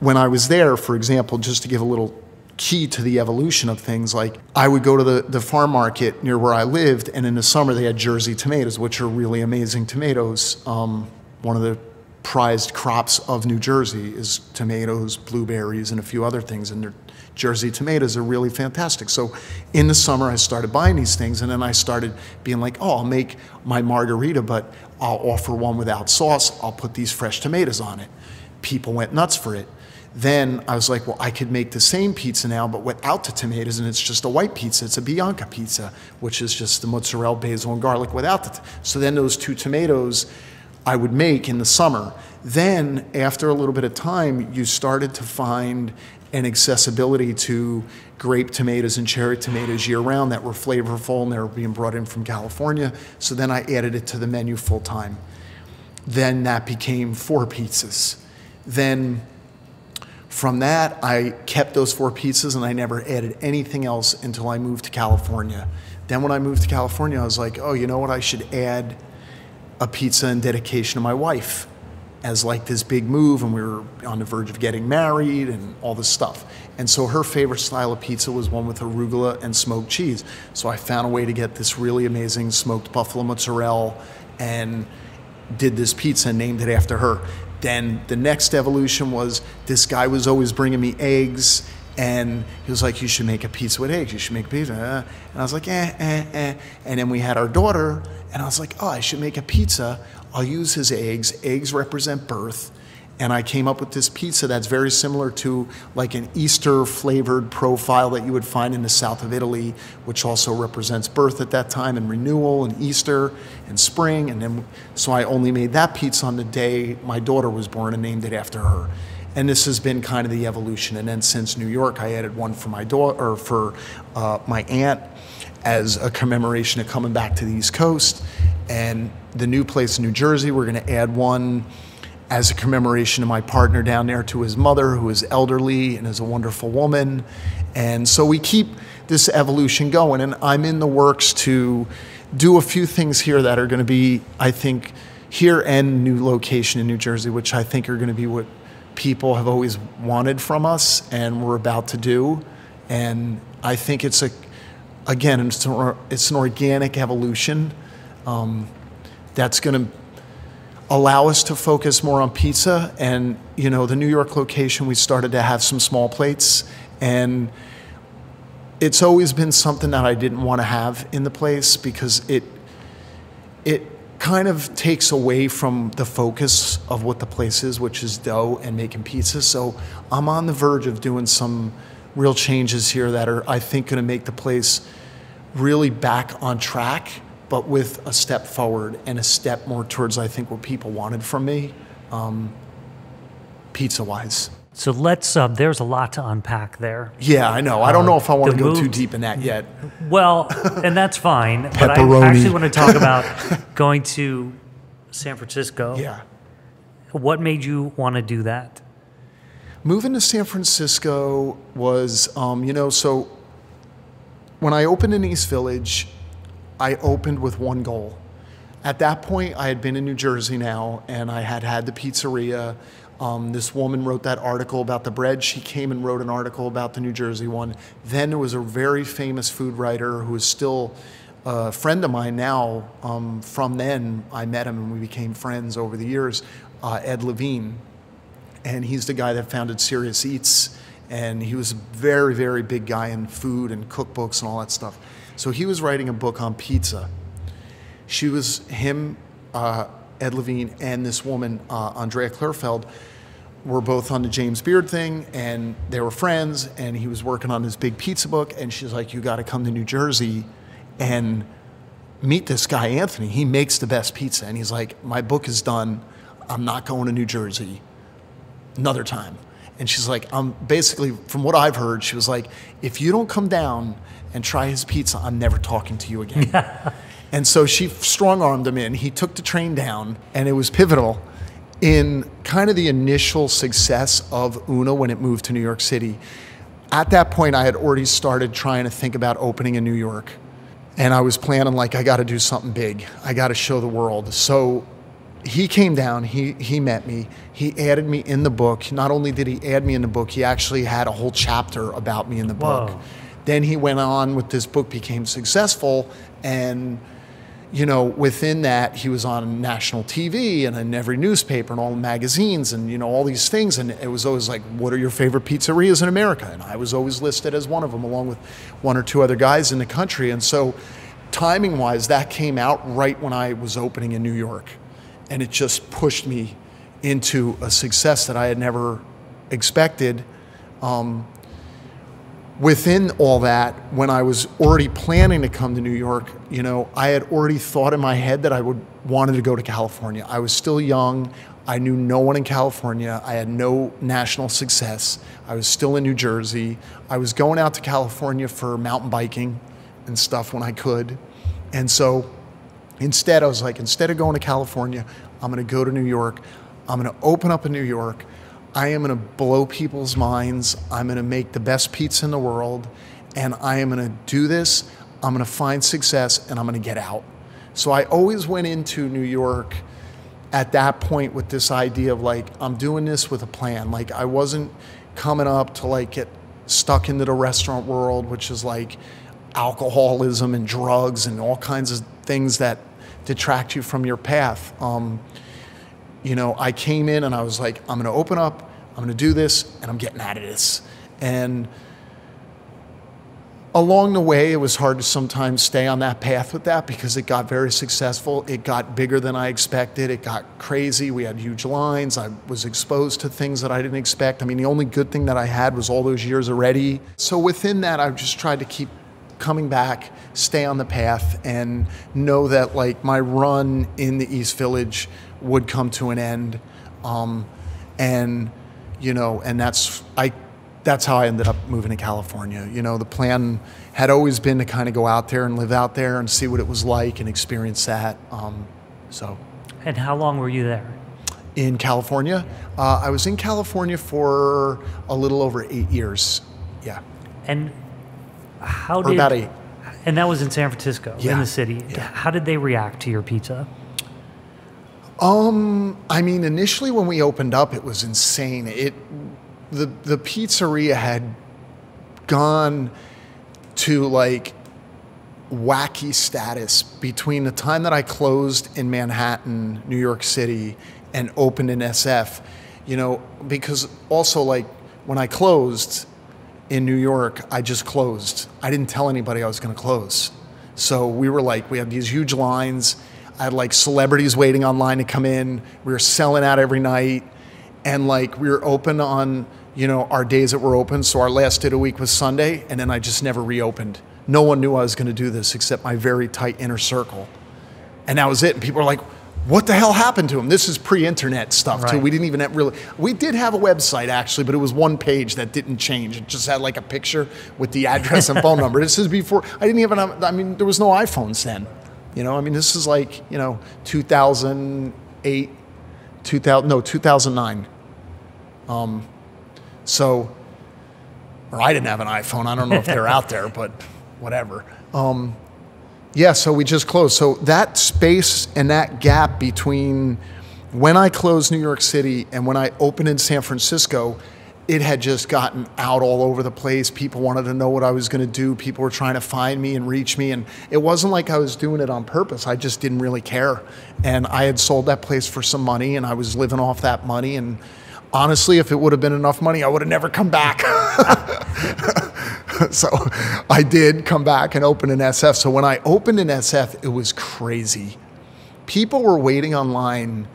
when I was there, for example, just to give a little key to the evolution of things, like I would go to the, the farm market near where I lived, and in the summer they had Jersey tomatoes, which are really amazing tomatoes. Um, one of the prized crops of New Jersey is tomatoes, blueberries, and a few other things, and their Jersey tomatoes are really fantastic. So in the summer I started buying these things, and then I started being like, oh, I'll make my margarita, but I'll offer one without sauce. I'll put these fresh tomatoes on it. People went nuts for it. Then I was like, well, I could make the same pizza now, but without the tomatoes, and it's just a white pizza. It's a Bianca pizza, which is just the mozzarella, basil, and garlic without the, so then those two tomatoes I would make in the summer. Then after a little bit of time, you started to find an accessibility to grape tomatoes and cherry tomatoes year round that were flavorful, and they were being brought in from California. So then I added it to the menu full time. Then that became four pizzas. Then from that, I kept those four pizzas, and I never added anything else until I moved to California. Then when I moved to California, I was like, oh, you know what, I should add a pizza in dedication to my wife as like this big move, and we were on the verge of getting married and all this stuff. And so her favorite style of pizza was one with arugula and smoked cheese. So I found a way to get this really amazing smoked buffalo mozzarella and did this pizza and named it after her. Then the next evolution was this guy was always bringing me eggs, and he was like, you should make a pizza with eggs, you should make pizza. And I was like, eh, eh, eh. And then we had our daughter, and I was like, oh, I should make a pizza. I'll use his eggs. Eggs represent birth. And I came up with this pizza that's very similar to like an Easter flavored profile that you would find in the south of Italy, which also represents birth at that time, and renewal, and Easter, and spring. And then, so I only made that pizza on the day my daughter was born and named it after her. And this has been kind of the evolution. And then since New York, I added one for my daughter, or for uh, my aunt, as a commemoration of coming back to the East Coast. And the new place in New Jersey, we're going to add one as a commemoration of my partner down there to his mother, who is elderly and is a wonderful woman. And so we keep this evolution going. And I'm in the works to do a few things here that are going to be, I think, here and new location in New Jersey, which I think are going to be what people have always wanted from us, and we're about to do. And I think it's a, again, it's an, it's an organic evolution um, that's going to allow us to focus more on pizza. And you know, the New York location, we started to have some small plates, and it's always been something that I didn't want to have in the place because it it kind of takes away from the focus of what the place is, which is dough and making pizza. So I'm on the verge of doing some real changes here that are, I think, going to make the place really back on track, but with a step forward and a step more towards, I think, what people wanted from me, um, pizza-wise. So let's, uh, there's a lot to unpack there. Yeah, I know. I don't um, know if I want to go move, too deep in that yet. Well, and that's fine. But I actually want to talk about going to San Francisco. Yeah. What made you want to do that? Moving to San Francisco was, um, you know, so when I opened in East Village, I opened with one goal. At that point, I had been in New Jersey now, and I had had the pizzeria. Um, this woman wrote that article about the bread. She came and wrote an article about the New Jersey one. Then there was a very famous food writer who is still a friend of mine now. Um, from then, I met him and we became friends over the years, uh, Ed Levine. And he's the guy that founded Serious Eats. And he was a very, very big guy in food and cookbooks and all that stuff. So he was writing a book on pizza. She was, him, uh, Ed Levine, and this woman, uh, Andrea Clerfeld, were both on the James Beard thing, and they were friends, and he was working on his big pizza book, and she's like, you gotta come to New Jersey and meet this guy, Anthony. He makes the best pizza. And he's like, my book is done. I'm not going to New Jersey. Another time. And she's like, I'm basically, from what I've heard, she was like, if you don't come down and try his pizza, I'm never talking to you again. And so she strong-armed him in. He took the train down, and it was pivotal in kind of the initial success of Una when it moved to New York City. At that point, I had already started trying to think about opening in New York. And I was planning, like, I got to do something big. I got to show the world. So he came down. He, he met me. He added me in the book. Not only did he add me in the book, he actually had a whole chapter about me in the Whoa. book. Then he went on with this book, became successful, and you know, within that, he was on national T V and in every newspaper and all the magazines and, you know, all these things. And it was always like, what are your favorite pizzerias in America? And I was always listed as one of them, along with one or two other guys in the country. And so timing wise, that came out right when I was opening in New York. And it just pushed me into a success that I had never expected. Um, Within all that, when I was already planning to come to New York, you know, I had already thought in my head that I would wanted to go to California. I was still young. I knew no one in California. I had no national success. I was still in New Jersey. I was going out to California for mountain biking and stuff when I could. And so instead, I was like, instead of going to California, I'm going to go to New York. I'm going to open up in New York. I am gonna blow people's minds. I'm gonna make the best pizza in the world, and I am gonna do this. I'm gonna find success, and I'm gonna get out. So I always went into New York at that point with this idea of like, I'm doing this with a plan. Like I wasn't coming up to like get stuck into the restaurant world, which is like alcoholism and drugs and all kinds of things that detract you from your path. Um, You know, I came in and I was like, I'm going to open up, I'm going to do this, and I'm getting out of this. And along the way, it was hard to sometimes stay on that path with that because it got very successful. It got bigger than I expected. It got crazy. We had huge lines. I was exposed to things that I didn't expect. I mean, the only good thing that I had was all those years already. So within that, I've just tried to keep coming back, stay on the path, and know that like my run in the East Village would come to an end, um, and you know, and that's I. That's how I ended up moving to California. You know, the plan had always been to kind of go out there and live out there and see what it was like and experience that. Um, so. And how long were you there? In California, uh, I was in California for a little over eight years. Yeah. And how or did about eight? And that was in San Francisco, yeah. in the city. Yeah. How did they react to your pizza? Um, I mean, initially when we opened up, it was insane. It, the, the pizzeria had gone to like wacky status between the time that I closed in Manhattan, New York City, and opened in S F, you know, because also like when I closed in New York, I just closed. I didn't tell anybody I was going to close. So we were like, we had these huge lines. I had like celebrities waiting online to come in. We were selling out every night. And like we were open on, you know, our days that were open. So our last day of the week was Sunday. And then I just never reopened. No one knew I was going to do this except my very tight inner circle. And that was it. And people were like, what the hell happened to him? This is pre-internet stuff, right. too. We didn't even have really, we did have a website actually, but it was one page that didn't change. It just had like a picture with the address and phone number. This is before, I didn't even, I mean, there was no iPhones then. You know, I mean, this is like, you know, two thousand eight, two thousand, no, two thousand nine. Um, so, or I didn't have an iPhone. I don't know if they're out there, but whatever. Um, yeah, so we just closed. So that space and that gap between when I closed New York City and when I opened in San Francisco, it had just gotten out all over the place. People wanted to know what I was going to do. People were trying to find me and reach me. And it wasn't like I was doing it on purpose. I just didn't really care. And I had sold that place for some money, and I was living off that money. And honestly, if it would have been enough money, I would have never come back. So I did come back and open in S F. So when I opened in S F, it was crazy. People were waiting online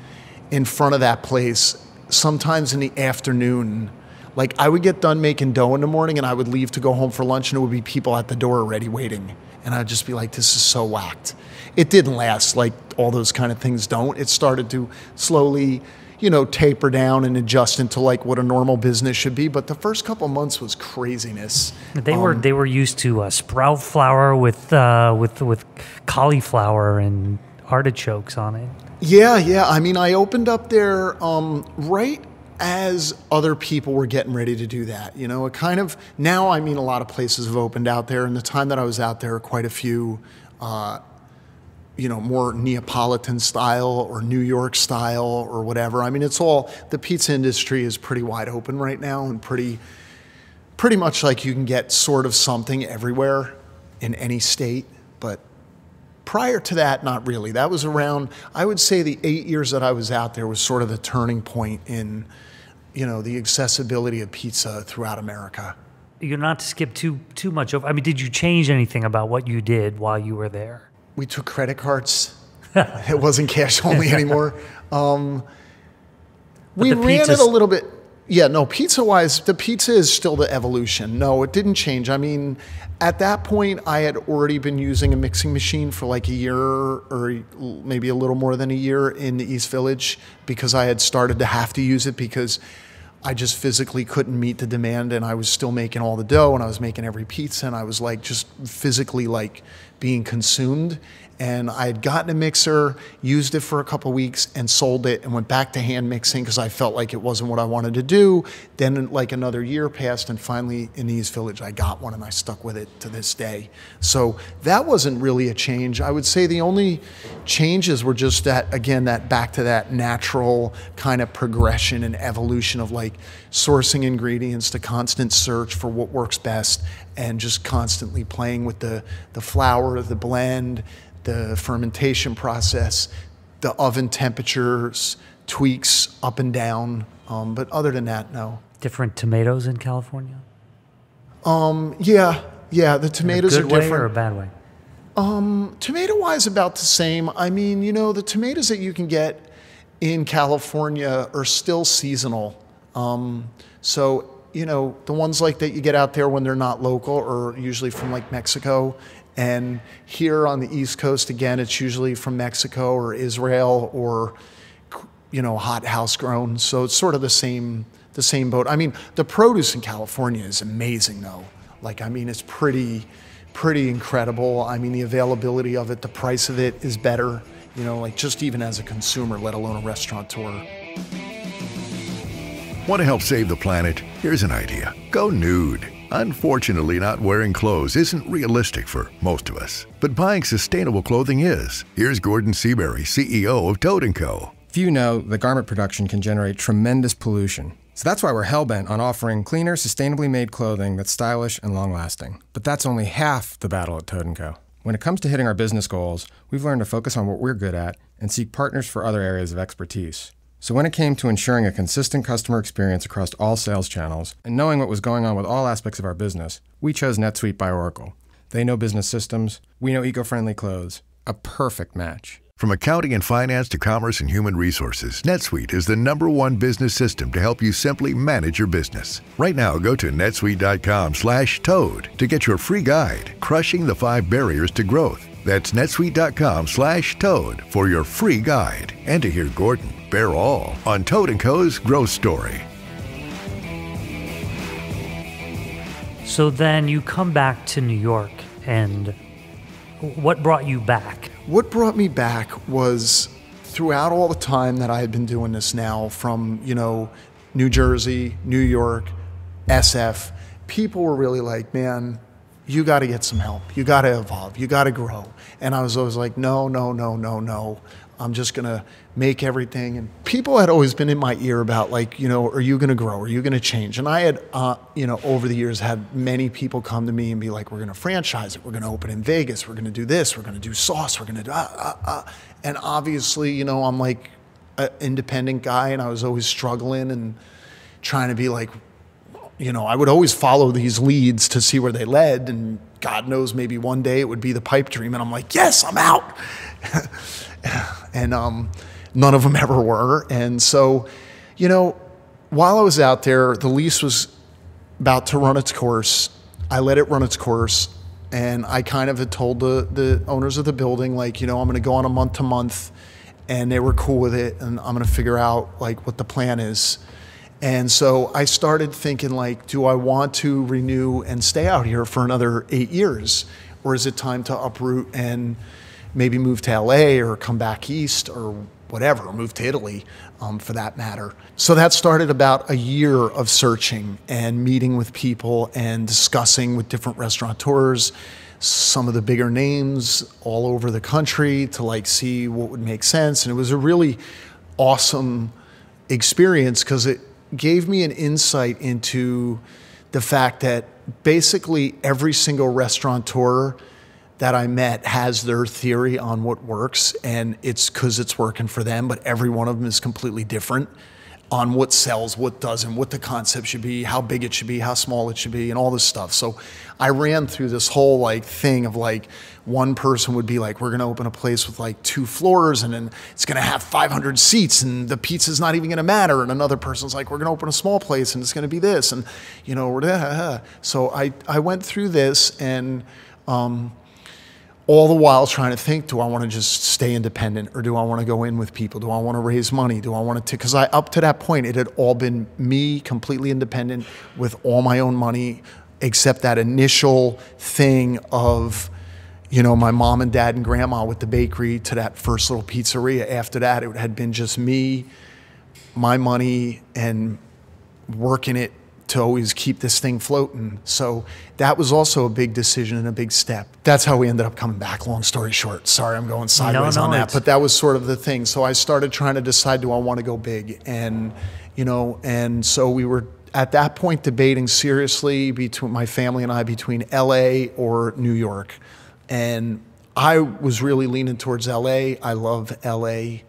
in front of that place, sometimes in the afternoon. Like I would get done making dough in the morning and I would leave to go home for lunch and it would be people at the door already waiting. And I'd just be like, this is so whacked. It didn't last, like all those kind of things don't. It started to slowly, you know, taper down and adjust into like what a normal business should be. But the first couple months was craziness. They um, were they were used to uh, sprout flour with uh, with with cauliflower and artichokes on it. Yeah, yeah. I mean, I opened up there um, right as other people were getting ready to do that, you know, it kind of, now, I mean, a lot of places have opened out there. And the time that I was out there, quite a few, uh, you know, more Neapolitan style or New York style or whatever. I mean, it's all, the pizza industry is pretty wide open right now and pretty, pretty much like you can get sort of something everywhere in any state. But prior to that, not really. That was around, I would say the eight years that I was out there was sort of the turning point in, you know, the accessibility of pizza throughout America. You're not to skip too too much over. I mean, did you change anything about what you did while you were there? We took credit cards. It wasn't cash only anymore. Um, we ran it a little bit. Yeah, no, pizza-wise, the pizza is still the evolution. No, it didn't change. I mean, at that point, I had already been using a mixing machine for like a year or maybe a little more than a year in the East Village because I had started to have to use it because I just physically couldn't meet the demand and I was still making all the dough and I was making every pizza and I was like just physically like being consumed. And I had gotten a mixer, used it for a couple weeks and sold it and went back to hand mixing because I felt like it wasn't what I wanted to do. Then like another year passed and finally in the East Village, I got one and I stuck with it to this day. So that wasn't really a change. I would say the only changes were just that, again, that back to that natural kind of progression and evolution of like sourcing ingredients to constant search for what works best and just constantly playing with the, the flour, the blend, the fermentation process, the oven temperatures, tweaks up and down. Um, but other than that, no. Different tomatoes in California? Um, yeah, yeah, the tomatoes are different. In a good way or a bad way? Um, tomato-wise, about the same. I mean, you know, the tomatoes that you can get in California are still seasonal. Um, so, you know, the ones like that you get out there when they're not local are usually from like Mexico. And here on the East Coast, again, it's usually from Mexico or Israel or, you know, hot house grown. So it's sort of the same, the same boat. I mean, the produce in California is amazing, though. Like, I mean, it's pretty, pretty incredible. I mean, the availability of it, the price of it is better, you know, like just even as a consumer, let alone a restaurateur. Want to help save the planet? Here's an idea. Go nude. Unfortunately, not wearing clothes isn't realistic for most of us, but buying sustainable clothing is. Here's Gordon Seabury, C E O of Toad and Co. few know that garment production can generate tremendous pollution. So that's why we're hell-bent on offering cleaner, sustainably made clothing that's stylish and long-lasting. But that's only half the battle at Toad and Co. When it comes to hitting our business goals, we've learned to focus on what we're good at and seek partners for other areas of expertise. So when it came to ensuring a consistent customer experience across all sales channels and knowing what was going on with all aspects of our business, we chose NetSuite by Oracle. They know business systems, we know eco-friendly clothes. A perfect match. From accounting and finance to commerce and human resources, NetSuite is the number one business system to help you simply manage your business. Right now, go to netsuite dot com slash toad to get your free guide, Crushing the Five Barriers to Growth. That's netsuite dot com slash toad for your free guide and to hear Gordon bear all on Toad and Co.'s growth story. So then you come back to New York, and what brought you back? What brought me back was throughout all the time that I had been doing this now, from, you know, New Jersey, New York, S F, people were really like, man, you got to get some help. You got to evolve. You got to grow. And I was always like, no, no, no, no, no. I'm just going to make everything. And people had always been in my ear about, like, you know, are you going to grow? Are you going to change? And I had, uh, you know, over the years had many people come to me and be like, we're going to franchise it. We're going to open in Vegas. We're going to do this. We're going to do sauce. We're going to do, uh, uh, uh. And obviously, you know, I'm like an independent guy, and I was always struggling and trying to be like, you know, I would always follow these leads to see where they led. And God knows, maybe one day it would be the pipe dream. And I'm like, yes, I'm out. And um, none of them ever were. And so, you know, while I was out there, the lease was about to run its course. I let it run its course. And I kind of had told the, the owners of the building, like, you know, I'm going to go on a month to month. And they were cool with it. And I'm going to figure out, like, what the plan is. And so I started thinking, like, do I want to renew and stay out here for another eight years? Or is it time to uproot and maybe move to L A or come back east or whatever, move to Italy um, for that matter. So that started about a year of searching and meeting with people and discussing with different restaurateurs, some of the bigger names all over the country, to like see what would make sense. And it was a really awesome experience because it gave me an insight into the fact that basically every single restaurateur that I met has their theory on what works, and it's because it's working for them, but every one of them is completely different on what sells, what doesn't, what the concept should be, how big it should be, how small it should be, and all this stuff. So I ran through this whole like thing of like, one person would be like, we're gonna open a place with like two floors and then it's gonna have five hundred seats and the pizza's not even gonna matter. And another person's like, we're gonna open a small place and it's gonna be this. And, you know, so I, I went through this, and um, all the while trying to think, do I want to just stay independent, or do I want to go in with people? Do I want to raise money? Do I want to, because I, up to that point, it had all been me, completely independent with all my own money, except that initial thing of, you know, my mom and dad and grandma with the bakery to that first little pizzeria. After that, it had been just me, my money, and working it to always keep this thing floating. So that was also a big decision and a big step. That's how we ended up coming back, long story short. Sorry, I'm going sideways no, no, on that, but that was sort of the thing. So I started trying to decide, do I want to go big? And, you know, and so we were at that point debating seriously between my family and I between L A or New York. And I was really leaning towards L A. I love L A.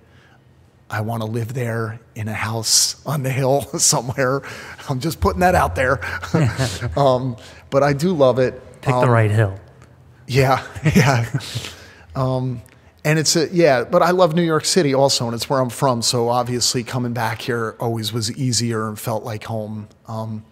I want to live there in a house on the hill somewhere. I'm just putting that out there. um, but I do love it. Pick um, the right hill. Yeah, yeah. um, and it's a, yeah, but I love New York City also, and it's where I'm from. So obviously coming back here always was easier and felt like home. Um,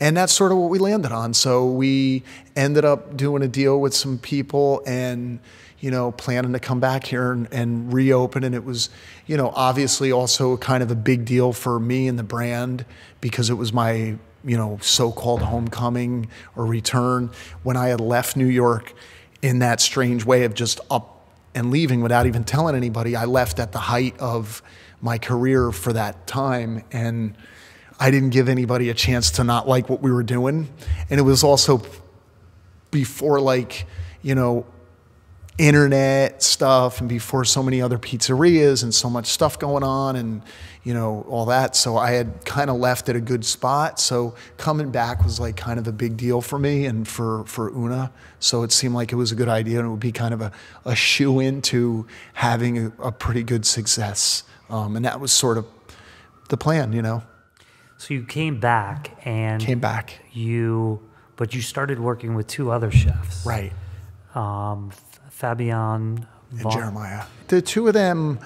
and that's sort of what we landed on. So we ended up doing a deal with some people and, you know, planning to come back here and, and reopen. And it was, you know, obviously also kind of a big deal for me and the brand because it was my, you know, so-called homecoming or return. When I had left New York in that strange way of just up and leaving without even telling anybody, I left at the height of my career for that time. And I didn't give anybody a chance to not like what we were doing. And it was also before, like, you know, internet stuff and before so many other pizzerias and so much stuff going on and, you know, all that. So I had kind of left at a good spot. So coming back was like kind of a big deal for me and for, for Una. So it seemed like it was a good idea and it would be kind of a, a shoe-in to having a, a pretty good success. Um, and that was sort of the plan, you know. So you came back and... Came back. You, but you started working with two other chefs. Right. Um, Fabian and Jeremiah. The two of them,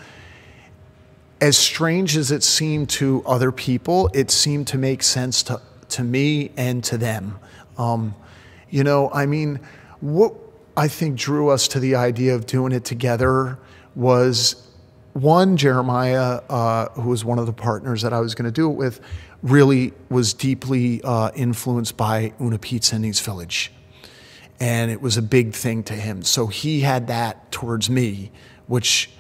as strange as it seemed to other people, it seemed to make sense to, to me and to them. Um, you know, I mean, what I think drew us to the idea of doing it together was, one, Jeremiah, uh, who was one of the partners that I was going to do it with, really was deeply uh, influenced by Una Pizza in East Village. And it was a big thing to him. So he had that towards me, which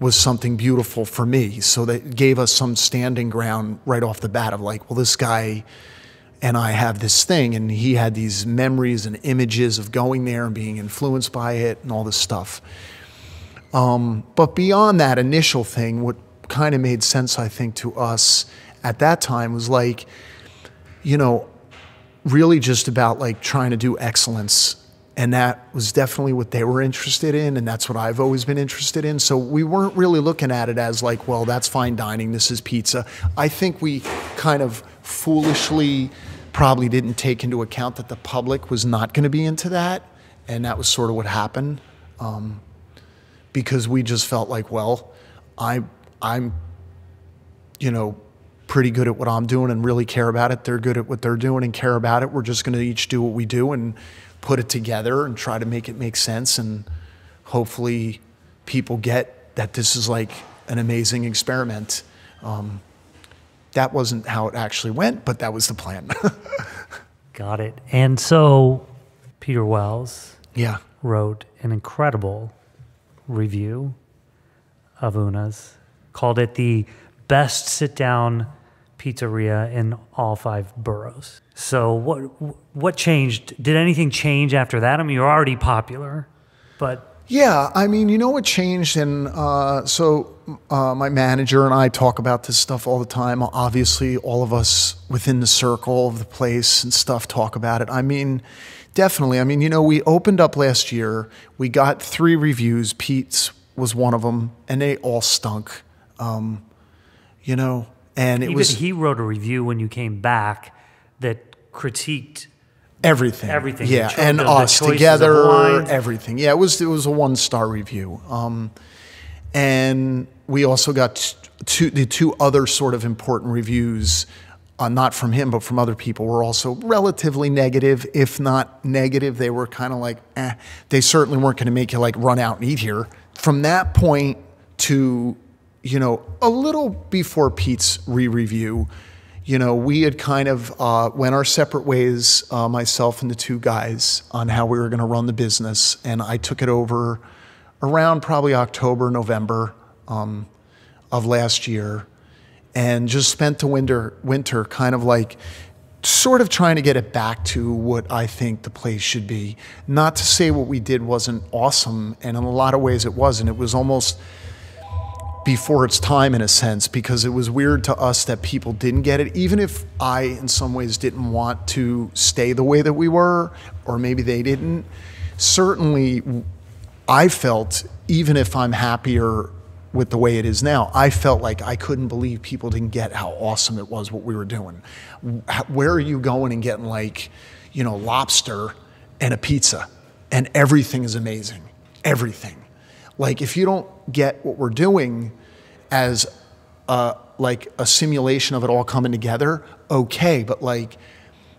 was something beautiful for me. So that gave us some standing ground right off the bat of like, well, this guy and I have this thing. And he had these memories and images of going there and being influenced by it and all this stuff. Um, but beyond that initial thing, what kind of made sense, I think, to us at that time was like, you know, really just about like trying to do excellence. And that was definitely what they were interested in, and that's what I've always been interested in. So we weren't really looking at it as like, well, that's fine dining, this is pizza. I think we kind of foolishly probably didn't take into account that the public was not going to be into that, and that was sort of what happened, um, because we just felt like, well, I, I'm, you know, pretty good at what I'm doing and really care about it. They're good at what they're doing and care about it. We're just going to each do what we do and put it together and try to make it make sense. And hopefully people get that this is like an amazing experiment. Um, that wasn't how it actually went, but that was the plan. Got it. And so Peter Wells yeah. wrote an incredible review of Una's, called it the best sit-down pizzeria in all five boroughs. So what what changed? Did anything change after that? I mean, you're already popular, but... Yeah, I mean, you know what changed? And uh, so uh, my manager and I talk about this stuff all the time. Obviously, all of us within the circle of the place and stuff talk about it. I mean, definitely. I mean, you know, we opened up last year. We got three reviews. Pete's was one of them, and they all stunk. Um, You know, and it Even was he wrote a review when you came back that critiqued everything, everything, yeah, the and the, us the together, everything. Yeah, it was it was a one star review, um, and we also got two the two other sort of important reviews, uh, not from him but from other people, were also relatively negative, if not negative. They were kind of like, eh, they certainly weren't going to make you like run out and eat here. From that point to, you know, a little before Pete's re-review, you know, we had kind of uh, went our separate ways, uh, myself and the two guys, on how we were going to run the business. And I took it over around probably October, November um, of last year, and just spent the winter, winter kind of like sort of trying to get it back to what I think the place should be. Not to say what we did wasn't awesome, and in a lot of ways it wasn't. It was almost... before its time in a sense, because it was weird to us that people didn't get it, even if I in some ways didn't want to stay the way that we were, or maybe they didn't. Certainly I felt, even if I'm happier with the way it is now, I felt like I couldn't believe people didn't get how awesome it was what we were doing. Where are you going and getting like, you know, lobster and a pizza and everything is amazing, everything. Like, if you don't get what we're doing as uh, like a simulation of it all coming together, okay. But like,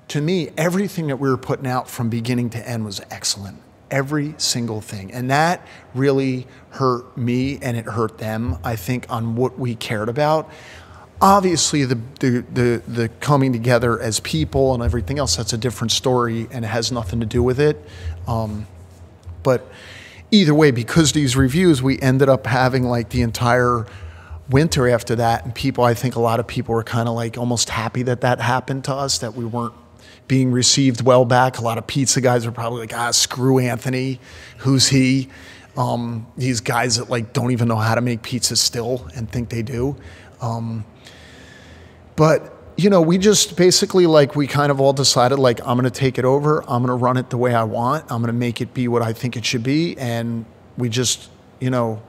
to me, everything that we were putting out from beginning to end was excellent. Every single thing. And that really hurt me and it hurt them, I think, on what we cared about. Obviously, the, the, the, the coming together as people and everything else, that's a different story and it has nothing to do with it. Um, but... Either way, because these reviews, we ended up having like the entire winter after that. And people, I think a lot of people were kind of like almost happy that that happened to us, that we weren't being received well back. A lot of pizza guys were probably like, ah, screw Anthony, who's he? Um, these guys that like don't even know how to make pizzas still and think they do. Um, but you know, we just basically like, we kind of all decided like, I'm gonna take it over, I'm gonna run it the way I want, I'm gonna make it be what I think it should be. And we just, you know,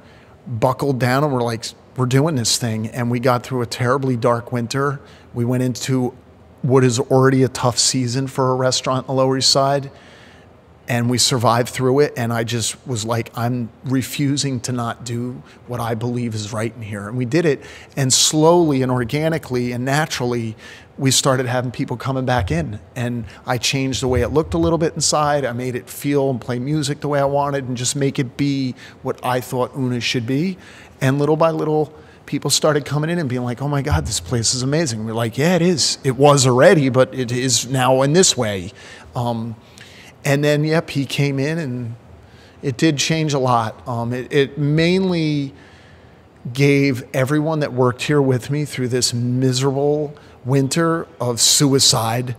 buckled down and we're like, we're doing this thing. And we got through a terribly dark winter. We went into what is already a tough season for a restaurant on the Lower East Side. And we survived through it. And I just was like, I'm refusing to not do what I believe is right in here. And we did it. And slowly and organically and naturally, we started having people coming back in. And I changed the way it looked a little bit inside. I made it feel and play music the way I wanted and just make it be what I thought Una should be. And little by little, people started coming in and being like, oh my God, this place is amazing. We're like, yeah, it is. It was already, but it is now in this way. Um, and then, yep, he came in and it did change a lot. Um, it, it mainly gave everyone that worked here with me through this miserable winter of suicide,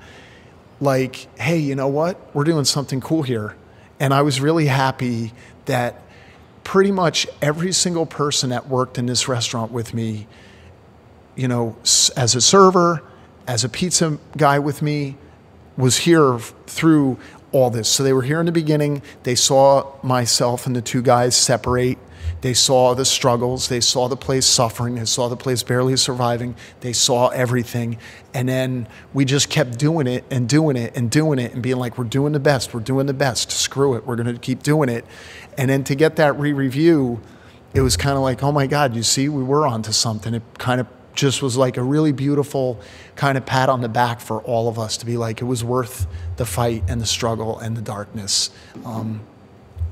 like, hey, you know what? We're doing something cool here. And I was really happy that pretty much every single person that worked in this restaurant with me, you know, as a server, as a pizza guy with me, was here through all this. So they were here in the beginning. They saw myself and the two guys separate. They saw the struggles. They saw the place suffering. They saw the place barely surviving. They saw everything. And then we just kept doing it and doing it and doing it and being like, we're doing the best. We're doing the best. Screw it. We're going to keep doing it. And then to get that re-review, it was kind of like, oh my God, you see, we were onto something. It kind of just was like a really beautiful kind of pat on the back for all of us to be like, it was worth the fight and the struggle and the darkness. Um,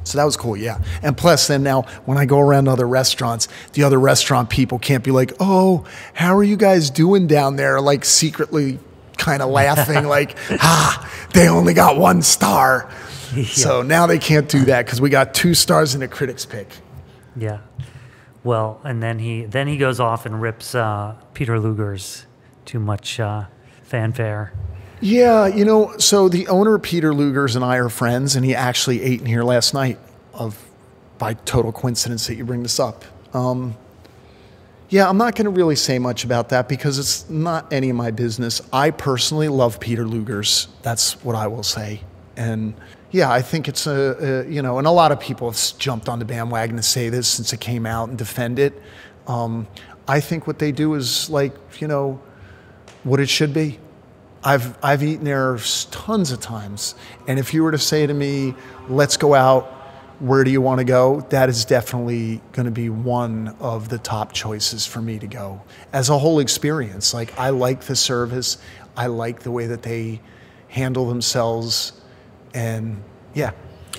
So that was cool, yeah. And plus then now when I go around to other restaurants, the other restaurant people can't be like, oh, how are you guys doing down there? Like secretly kind of laughing like, ah, they only got one star. Yeah. So now they can't do that because we got two stars in a critic's pick. Yeah. Well, and then he then he goes off and rips uh, Peter Luger's too much uh, fanfare. Yeah, you know, so the owner, Peter Luger's, and I are friends, and he actually ate in here last night of, by total coincidence that you bring this up. Um, yeah, I'm not going to really say much about that because it's not any of my business. I personally love Peter Luger's. That's what I will say. And yeah, I think it's a, a you know, and a lot of people have jumped on the bandwagon to say this since it came out and defend it. Um, I think what they do is like, you know, what it should be. I've, I've eaten there tons of times. And if you were to say to me, let's go out, where do you want to go? That is definitely going to be one of the top choices for me to go as a whole experience. Like, I like the service. I like the way that they handle themselves. And yeah,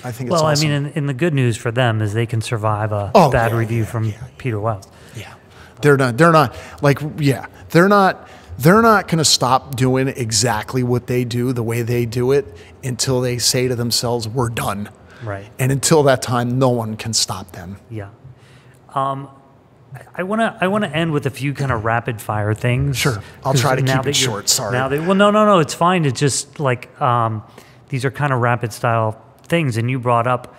I think it's well, awesome. I mean, and, and the good news for them is they can survive a oh, bad yeah, review yeah, from yeah, Peter Wells. Yeah. They're not, they're not like, yeah, they're not. They're not going to stop doing exactly what they do the way they do it until they say to themselves, we're done. Right. And until that time, no one can stop them. Yeah. Um, I want to I want to end with a few kind of rapid fire things. Sure. I'll try to keep it short. Sorry. Now that, well, no, no, no. It's fine. It's just like um, these are kind of rapid style things. And you brought up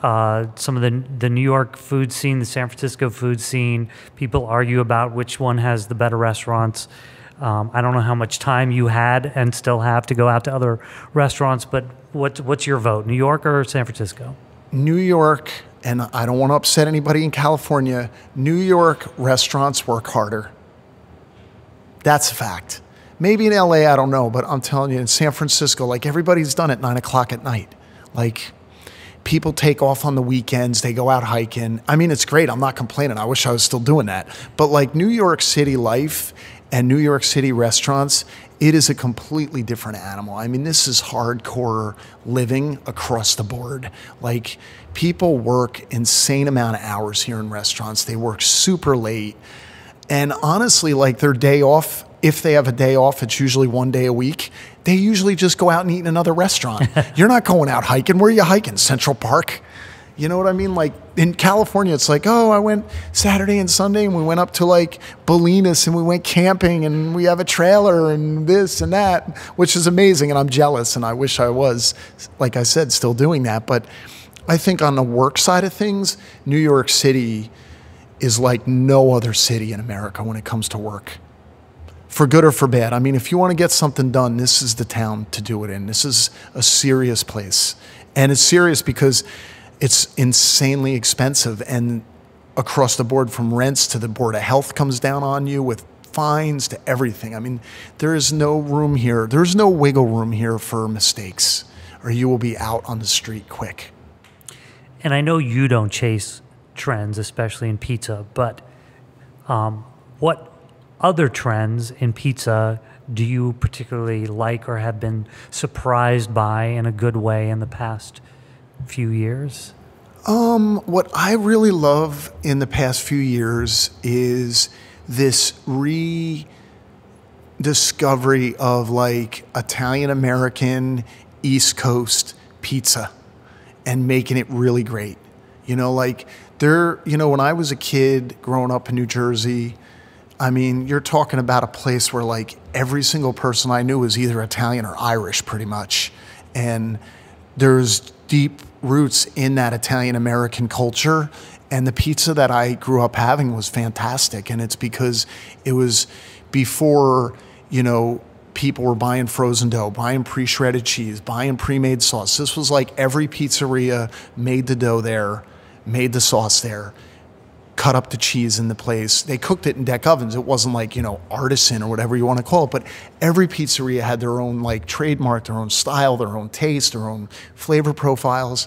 uh, some of the, the New York food scene, the San Francisco food scene. People argue about which one has the better restaurants. Um, I don't know how much time you had and still have to go out to other restaurants, but what, what's your vote, New York or San Francisco? New York, and I don't want to upset anybody in California, New York restaurants work harder. That's a fact. Maybe in L A, I don't know, but I'm telling you, in San Francisco, like everybody's done at nine o'clock at night. Like, people take off on the weekends. They go out hiking. I mean, it's great. I'm not complaining. I wish I was still doing that. But like New York City life and New York City restaurants, it is a completely different animal. I mean, this is hardcore living across the board. Like, people work insane amount of hours here in restaurants. They work super late. And honestly, like their day off, if they have a day off, it's usually one day a week. They usually just go out and eat in another restaurant. You're not going out hiking. Where are you hiking? Central Park? You know what I mean? Like in California, it's like, oh, I went Saturday and Sunday and we went up to like Bolinas and we went camping and we have a trailer and this and that, which is amazing. And I'm jealous and I wish I was, like I said, still doing that. But I think on the work side of things, New York City is like no other city in America when it comes to work, for good or for bad. I mean, if you want to get something done, this is the town to do it in. This is a serious place. And it's serious because it's insanely expensive, and across the board, from rents to the Board of Health comes down on you with fines to everything. I mean, there is no room here. There's no wiggle room here for mistakes, or you will be out on the street quick. And I know you don't chase trends, especially in pizza, but um, what other trends in pizza do you particularly like or have been surprised by in a good way in the past few years? Um, what I really love in the past few years is this rediscovery of like Italian-American East Coast pizza and making it really great. You know, like there, you know, when I was a kid growing up in New Jersey, I mean, you're talking about a place where like every single person I knew was either Italian or Irish pretty much. And there's deep roots in that Italian-American culture. And the pizza that I grew up having was fantastic. And it's because it was before, you know, people were buying frozen dough, buying pre-shredded cheese, buying pre-made sauce. This was like every pizzeria made the dough there, made the sauce there, cut up the cheese in the place. They cooked it in deck ovens. It wasn't like, you know, artisan or whatever you want to call it, but every pizzeria had their own like trademark, their own style, their own taste, their own flavor profiles.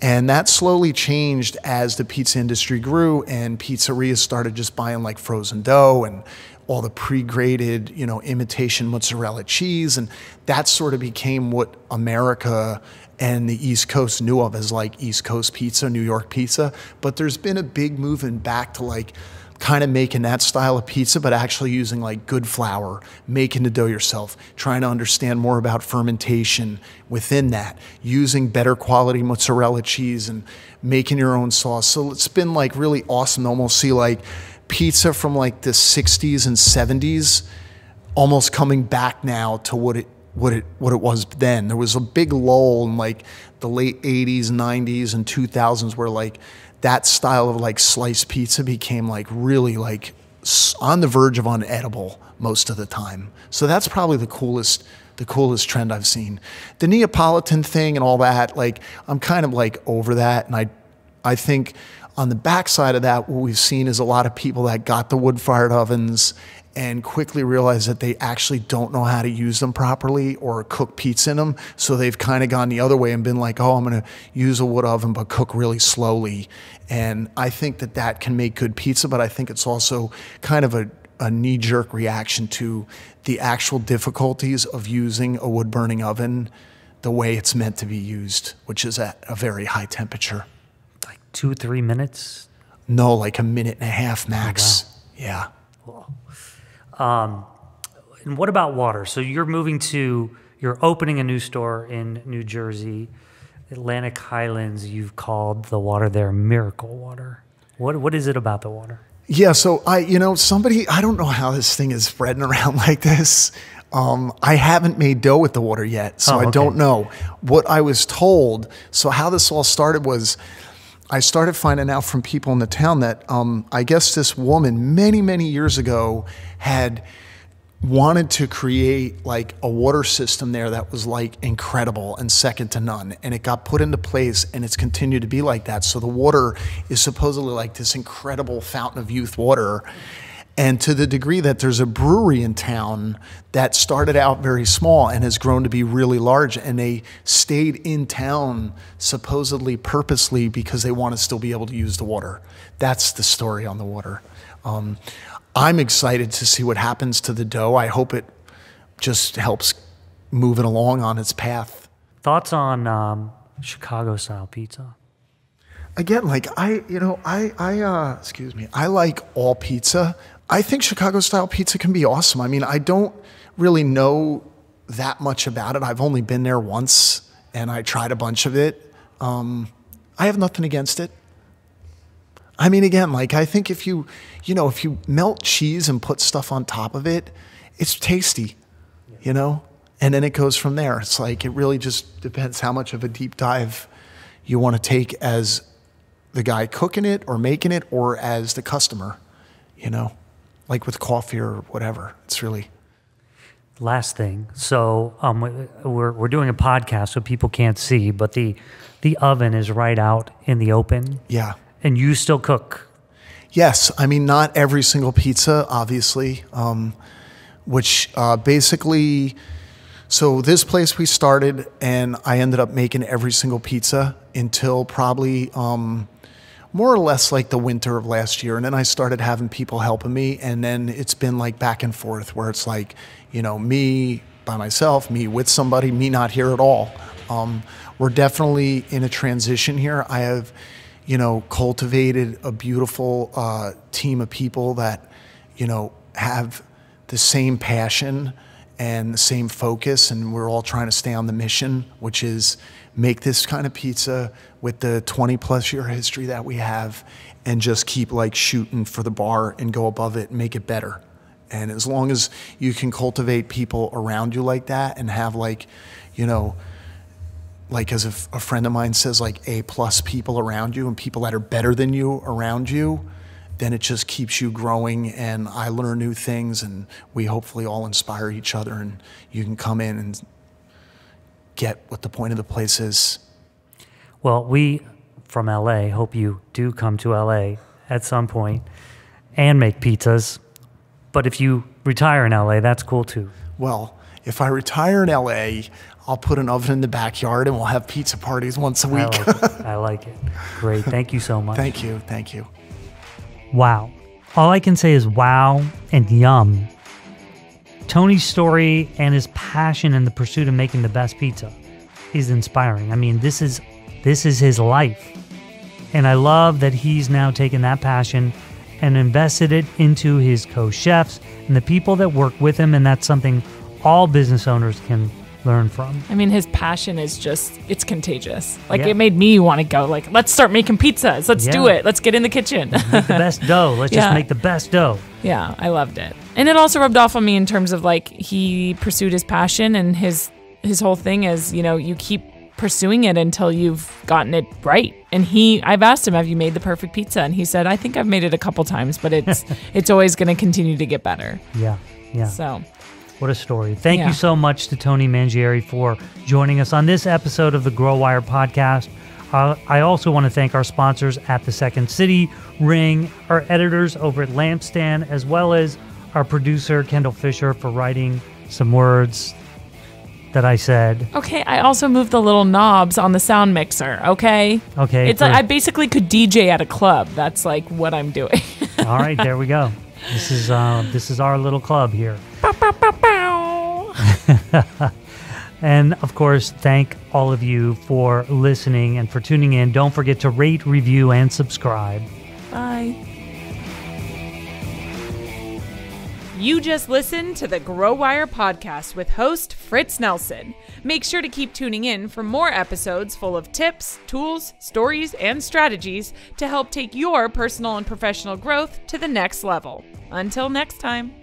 And that slowly changed as the pizza industry grew and pizzerias started just buying like frozen dough and all the pre-grated, you know, imitation mozzarella cheese. And that sort of became what America and the East Coast knew of as like East Coast pizza, New York pizza. But there's been a big movement back to like kind of making that style of pizza, but actually using like good flour, making the dough yourself, trying to understand more about fermentation within that, using better quality mozzarella cheese and making your own sauce. So it's been like really awesome to almost see like pizza from like the sixties and seventies almost coming back now to what it what it what it was then. There was a big lull in like the late eighties, nineties and two thousands where like that style of like sliced pizza became like really like on the verge of unedible most of the time. So that's probably the coolest, the coolest trend I've seen. The Neapolitan thing and all that, like I'm kind of like over that. And I, I think on the backside of that, what we've seen is a lot of people that got the wood-fired ovens and quickly realize that they actually don't know how to use them properly or cook pizza in them. So they've kind of gone the other way and been like, oh, I'm going to use a wood oven, but cook really slowly. And I think that that can make good pizza, but I think it's also kind of a, a knee-jerk reaction to the actual difficulties of using a wood-burning oven the way it's meant to be used, which is at a very high temperature. Like two, three minutes? No, like a minute and a half max. Oh, wow. Yeah. Cool. Um, and what about water? So you're moving to, you're opening a new store in New Jersey, Atlantic Highlands. You've called the water there miracle water. What, what is it about the water? Yeah. So I, you know, somebody, I don't know how this thing is spreading around like this. Um, I haven't made dough with the water yet, so oh, okay. I don't know what I was told. So how this all started was, I started finding out from people in the town that um, I guess this woman many, many years ago had wanted to create like a water system there that was like incredible and second to none. And it got put into place and it's continued to be like that. So the water is supposedly like this incredible fountain of youth water. And to the degree that there's a brewery in town that started out very small and has grown to be really large, and they stayed in town supposedly purposely because they want to still be able to use the water. That's the story on the water. Um, I'm excited to see what happens to the dough. I hope it just helps move it along on its path. Thoughts on um, Chicago-style pizza? Again, like I, you know, I, I uh, excuse me, I like all pizza. I think Chicago-style pizza can be awesome. I mean, I don't really know that much about it. I've only been there once, and I tried a bunch of it. Um, I have nothing against it. I mean, again, like I think if you, you know, if you melt cheese and put stuff on top of it, it's tasty, yeah. You know? And then it goes from there. It's like it really just depends how much of a deep dive you want to take as the guy cooking it or making it or as the customer, you know, like with coffee or whatever. It's really... Last thing. So um, we're, we're doing a podcast so people can't see, but the, the oven is right out in the open. Yeah. And you still cook? Yes. I mean, not every single pizza, obviously, um, which uh, basically... So this place we started, and I ended up making every single pizza until probably um, more or less like the winter of last year. And then I started having people helping me, and then it's been like back and forth where it's like, you know, me by myself, me with somebody, me not here at all. Um, we're definitely in a transition here. I have, you know, cultivated a beautiful uh, team of people that, you know, have the same passion and the same focus, and we're all trying to stay on the mission, which is make this kind of pizza with the twenty plus year history that we have and just keep like shooting for the bar and go above it and make it better. And as long as you can cultivate people around you like that and have like, you know, like as a, a friend of mine says, like A plus people around you and people that are better than you around you, then it just keeps you growing, and I learn new things, and we hopefully all inspire each other, and you can come in and get what the point of the place is. Well, we from L A hope you do come to L A at some point and make pizzas, but if you retire in L A, that's cool too. Well, if I retire in L A, I'll put an oven in the backyard and we'll have pizza parties once a week. I like it. I like it. Great, thank you so much. Thank you, thank you. Wow. All I can say is wow and yum. Tony's story and his passion in the pursuit of making the best pizza is inspiring. I mean, this is this is his life. And I love that he's now taken that passion and invested it into his co-chefs and the people that work with him, and that's something all business owners can learn from. I mean, his passion is just, it's contagious. Like, yeah. It made me want to go, like, let's start making pizzas. Let's yeah. do it. Let's get in the kitchen. Make the best dough. Let's yeah. just make the best dough. Yeah, I loved it. And it also rubbed off on me in terms of, like, he pursued his passion, and his, his whole thing is, you know, you keep pursuing it until you've gotten it right. And he, I've asked him, have you made the perfect pizza? And he said, I think I've made it a couple times, but it's, it's always going to continue to get better. Yeah, yeah. So... What a story. Thank yeah. you so much to Tony Mangieri for joining us on this episode of the Grow Wire podcast. Uh, I also want to thank our sponsors at The Second City, Ring, our editors over at Lampstand, as well as our producer, Kendall Fisher, for writing some words that I said. Okay, I also moved the little knobs on the sound mixer, okay? Okay. It's like I basically could D J at a club. That's like what I'm doing. All right, there we go. This is, uh, this is our little club here. Bow, bow, bow, bow. And of course, thank all of you for listening and for tuning in. Don't forget to rate, review, and subscribe. Bye. You just listened to the Grow Wire podcast with host Fritz Nelson. Make sure to keep tuning in for more episodes full of tips, tools, stories, and strategies to help take your personal and professional growth to the next level. Until next time.